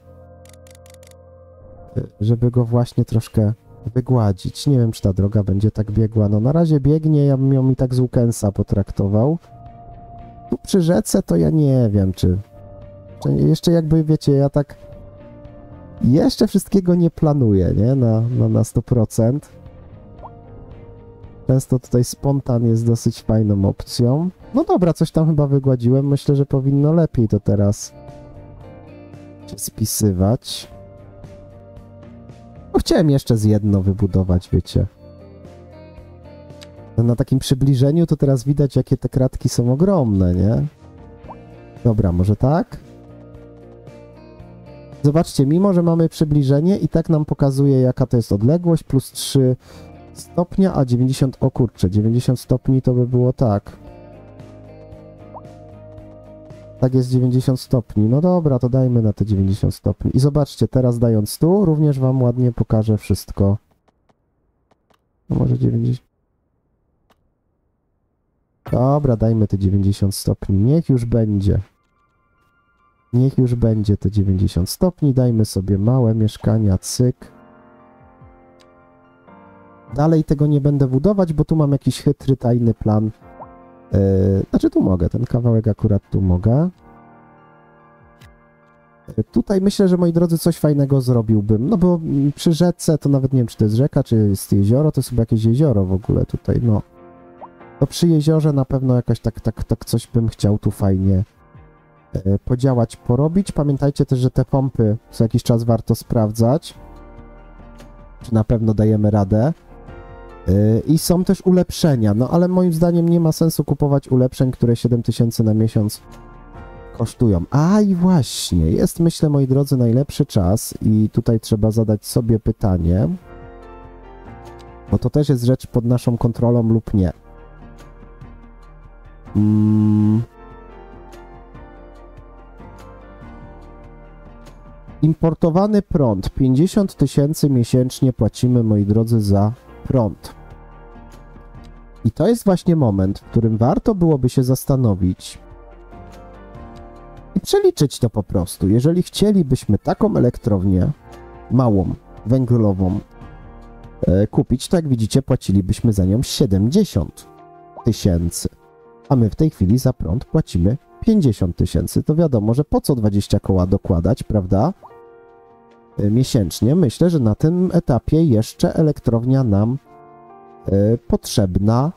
żeby go właśnie troszkę wygładzić. Nie wiem, czy ta droga będzie tak biegła. No na razie biegnie, ja bym ją i tak z Jukensa potraktował. Tu przy rzece to ja nie wiem, czy... czy jeszcze jakby, wiecie, ja tak jeszcze wszystkiego nie planuję, nie? Na, na, na sto procent. Często tutaj spontan jest dosyć fajną opcją. No dobra, coś tam chyba wygładziłem. Myślę, że powinno lepiej to teraz się spisywać. No chciałem jeszcze z jedno wybudować, wiecie. No na takim przybliżeniu to teraz widać, jakie te kratki są ogromne, nie? Dobra, może tak? Zobaczcie, mimo że mamy przybliżenie i tak nam pokazuje, jaka to jest odległość, plus trzy stopnia, a dziewięćdziesiąt, o kurczę, dziewięćdziesiąt stopni to by było tak. Tak jest dziewięćdziesiąt stopni. No dobra, to dajmy na te dziewięćdziesiąt stopni. I zobaczcie, teraz dając tu, również wam ładnie pokażę wszystko. No może dziewięćdziesiąt... Dobra, dajmy te dziewięćdziesiąt stopni. Niech już będzie. Niech już będzie te dziewięćdziesiąt stopni. Dajmy sobie małe mieszkania, cyk. Dalej tego nie będę budować, bo tu mam jakiś chytry, tajny plan. Yy, znaczy tu mogę, ten kawałek akurat tu mogę. Yy, tutaj myślę, że moi drodzy, coś fajnego zrobiłbym, no bo przy rzece to nawet nie wiem, czy to jest rzeka, czy jest jezioro, to jest chyba jakieś jezioro w ogóle tutaj, no. To przy jeziorze na pewno jakoś tak, tak, tak coś bym chciał tu fajnie yy, podziałać, porobić. Pamiętajcie też, że te pompy co jakiś czas warto sprawdzać, czy na pewno dajemy radę. I są też ulepszenia, no ale moim zdaniem nie ma sensu kupować ulepszeń, które siedem tysięcy na miesiąc kosztują. A i właśnie, jest myślę, moi drodzy, najlepszy czas i tutaj trzeba zadać sobie pytanie, bo to też jest rzecz pod naszą kontrolą lub nie. Hmm. Importowany prąd, pięćdziesiąt tysięcy miesięcznie płacimy, moi drodzy, za prąd. I to jest właśnie moment, w którym warto byłoby się zastanowić i przeliczyć to po prostu. Jeżeli chcielibyśmy taką elektrownię małą, węglową e, kupić, to jak widzicie, płacilibyśmy za nią siedemdziesiąt tysięcy, a my w tej chwili za prąd płacimy pięćdziesiąt tysięcy. To wiadomo, że po co dwadzieścia koła dokładać, prawda? Miesięcznie. Myślę, że na tym etapie jeszcze elektrownia nam y, potrzebna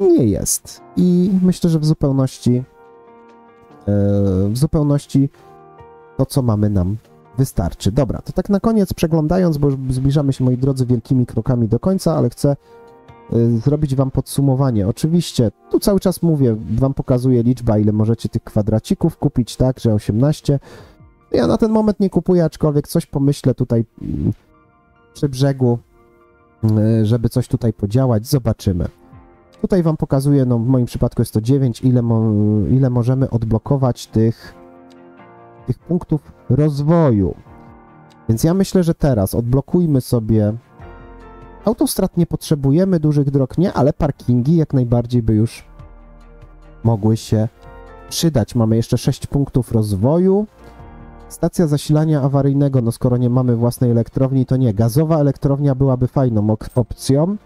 nie jest. I myślę, że w zupełności y, w zupełności to, co mamy, nam wystarczy. Dobra, to tak na koniec, przeglądając, bo już zbliżamy się, moi drodzy, wielkimi krokami do końca, ale chcę y, zrobić wam podsumowanie. Oczywiście, tu cały czas mówię, wam pokazuję liczbę, ile możecie tych kwadracików kupić, tak, że osiemnaście. Ja na ten moment nie kupuję, aczkolwiek coś pomyślę tutaj przy brzegu, żeby coś tutaj podziałać. Zobaczymy. Tutaj wam pokazuję, no w moim przypadku jest to dziewięć, ile, mo ile możemy odblokować tych, tych punktów rozwoju. Więc ja myślę, że teraz odblokujmy sobie... Autostrad nie potrzebujemy, dużych drog nie, ale parkingi jak najbardziej by już mogły się przydać. Mamy jeszcze sześć punktów rozwoju. Stacja zasilania awaryjnego, no skoro nie mamy własnej elektrowni, to nie. Gazowa elektrownia byłaby fajną opcją,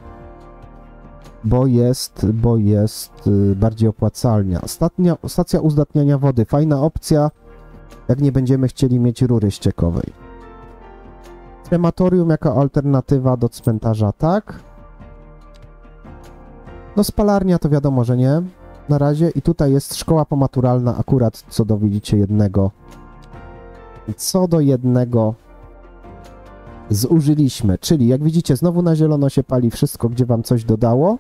bo jest, bo jest bardziej opłacalna. Ostatnia, stacja uzdatniania wody, fajna opcja, jak nie będziemy chcieli mieć rury ściekowej. Krematorium jako alternatywa do cmentarza, tak. No spalarnia to wiadomo, że nie na razie. I tutaj jest szkoła pomaturalna, akurat co do, widzicie, jednego... Co do jednego zużyliśmy, czyli jak widzicie, znowu na zielono się pali wszystko, gdzie wam coś dodało.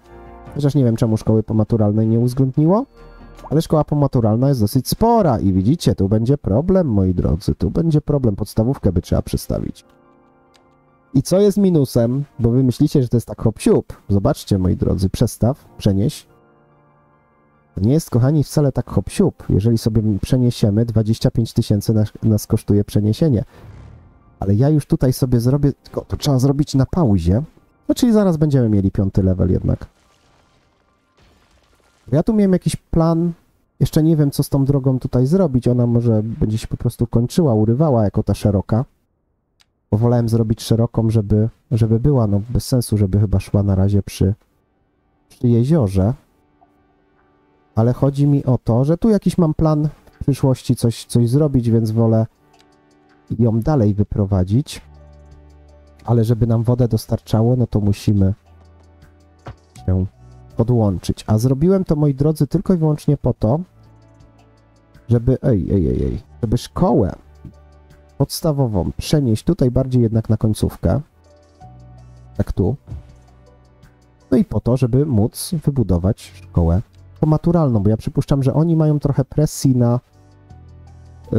Chociaż nie wiem, czemu szkoły pomaturalnej nie uwzględniło, ale szkoła pomaturalna jest dosyć spora i widzicie, tu będzie problem, moi drodzy, tu będzie problem, podstawówkę by trzeba przestawić. I co jest minusem, bo wy myślicie, że to jest tak hop siup. Zobaczcie, moi drodzy, przestaw, przenieś. Nie jest, kochani, wcale tak hop-siup. Jeżeli sobie przeniesiemy, dwadzieścia pięć tysięcy nas, nas kosztuje przeniesienie. Ale ja już tutaj sobie zrobię, tylko to trzeba zrobić na pauzie. No czyli zaraz będziemy mieli piąty level jednak. Ja tu miałem jakiś plan, jeszcze nie wiem co z tą drogą tutaj zrobić, ona może będzie się po prostu kończyła, urywała jako ta szeroka. Wolałem zrobić szeroką, żeby, żeby była, no bez sensu, żeby chyba szła na razie przy, przy jeziorze. Ale chodzi mi o to, że tu jakiś mam plan w przyszłości coś, coś zrobić, więc wolę ją dalej wyprowadzić. Ale żeby nam wodę dostarczało, no to musimy się podłączyć. A zrobiłem to, moi drodzy, tylko i wyłącznie po to, żeby, ej, ej, ej, ej, żeby szkołę podstawową przenieść tutaj bardziej jednak na końcówkę. Tak tu. No i po to, żeby móc wybudować szkołę pomaturalną, bo ja przypuszczam, że oni mają trochę presji na,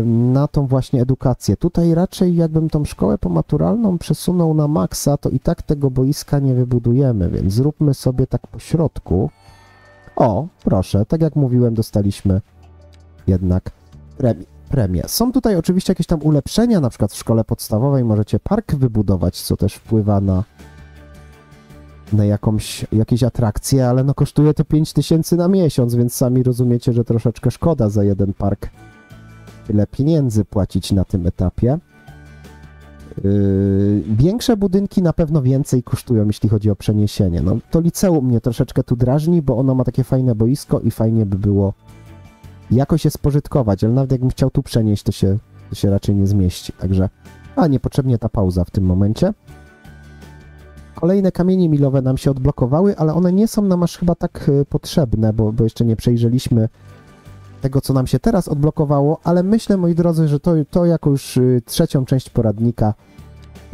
na tą właśnie edukację. Tutaj raczej jakbym tą szkołę pomaturalną przesunął na maksa, to i tak tego boiska nie wybudujemy, więc zróbmy sobie tak po środku. O, proszę, tak jak mówiłem, dostaliśmy jednak premię. premię. Są tutaj oczywiście jakieś tam ulepszenia, na przykład w szkole podstawowej możecie park wybudować, co też wpływa na na jakąś, jakieś atrakcje, ale no kosztuje to pięć tysięcy na miesiąc, więc sami rozumiecie, że troszeczkę szkoda za jeden park tyle pieniędzy płacić na tym etapie. Yy, większe budynki na pewno więcej kosztują, jeśli chodzi o przeniesienie. No to liceum mnie troszeczkę tu drażni, bo ono ma takie fajne boisko i fajnie by było jakoś je spożytkować, ale nawet jakbym chciał tu przenieść, to się, to się raczej nie zmieści. Także, a niepotrzebnie ta pauza w tym momencie. Kolejne kamienie milowe nam się odblokowały, ale one nie są nam aż chyba tak potrzebne, bo, bo jeszcze nie przejrzeliśmy tego, co nam się teraz odblokowało, ale myślę, moi drodzy, że to, to jako już trzecią część poradnika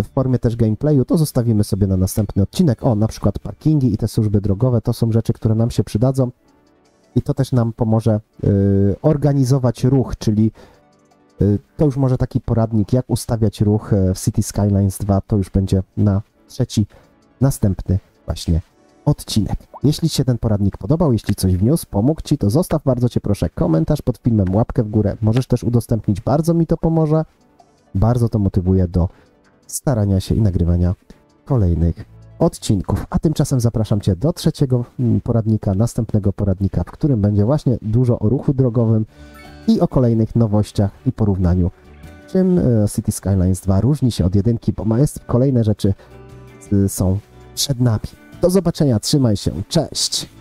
w formie też gameplayu, to zostawimy sobie na następny odcinek. O, na przykład parkingi i te służby drogowe, to są rzeczy, które nam się przydadzą i to też nam pomoże y, organizować ruch, czyli y, to już może taki poradnik, jak ustawiać ruch w Cities Skylines dwa, to już będzie na trzeci następny właśnie odcinek. Jeśli Ci się ten poradnik podobał, jeśli coś wniósł, pomógł Ci, to zostaw bardzo Cię proszę komentarz pod filmem, łapkę w górę. Możesz też udostępnić, bardzo mi to pomoże. Bardzo to motywuje do starania się i nagrywania kolejnych odcinków. A tymczasem zapraszam Cię do trzeciego poradnika, następnego poradnika, w którym będzie właśnie dużo o ruchu drogowym i o kolejnych nowościach i porównaniu, czym Cities Skylines dwa różni się od jedynki, bo jest kolejne rzeczy są przed nami. Do zobaczenia, trzymaj się, cześć!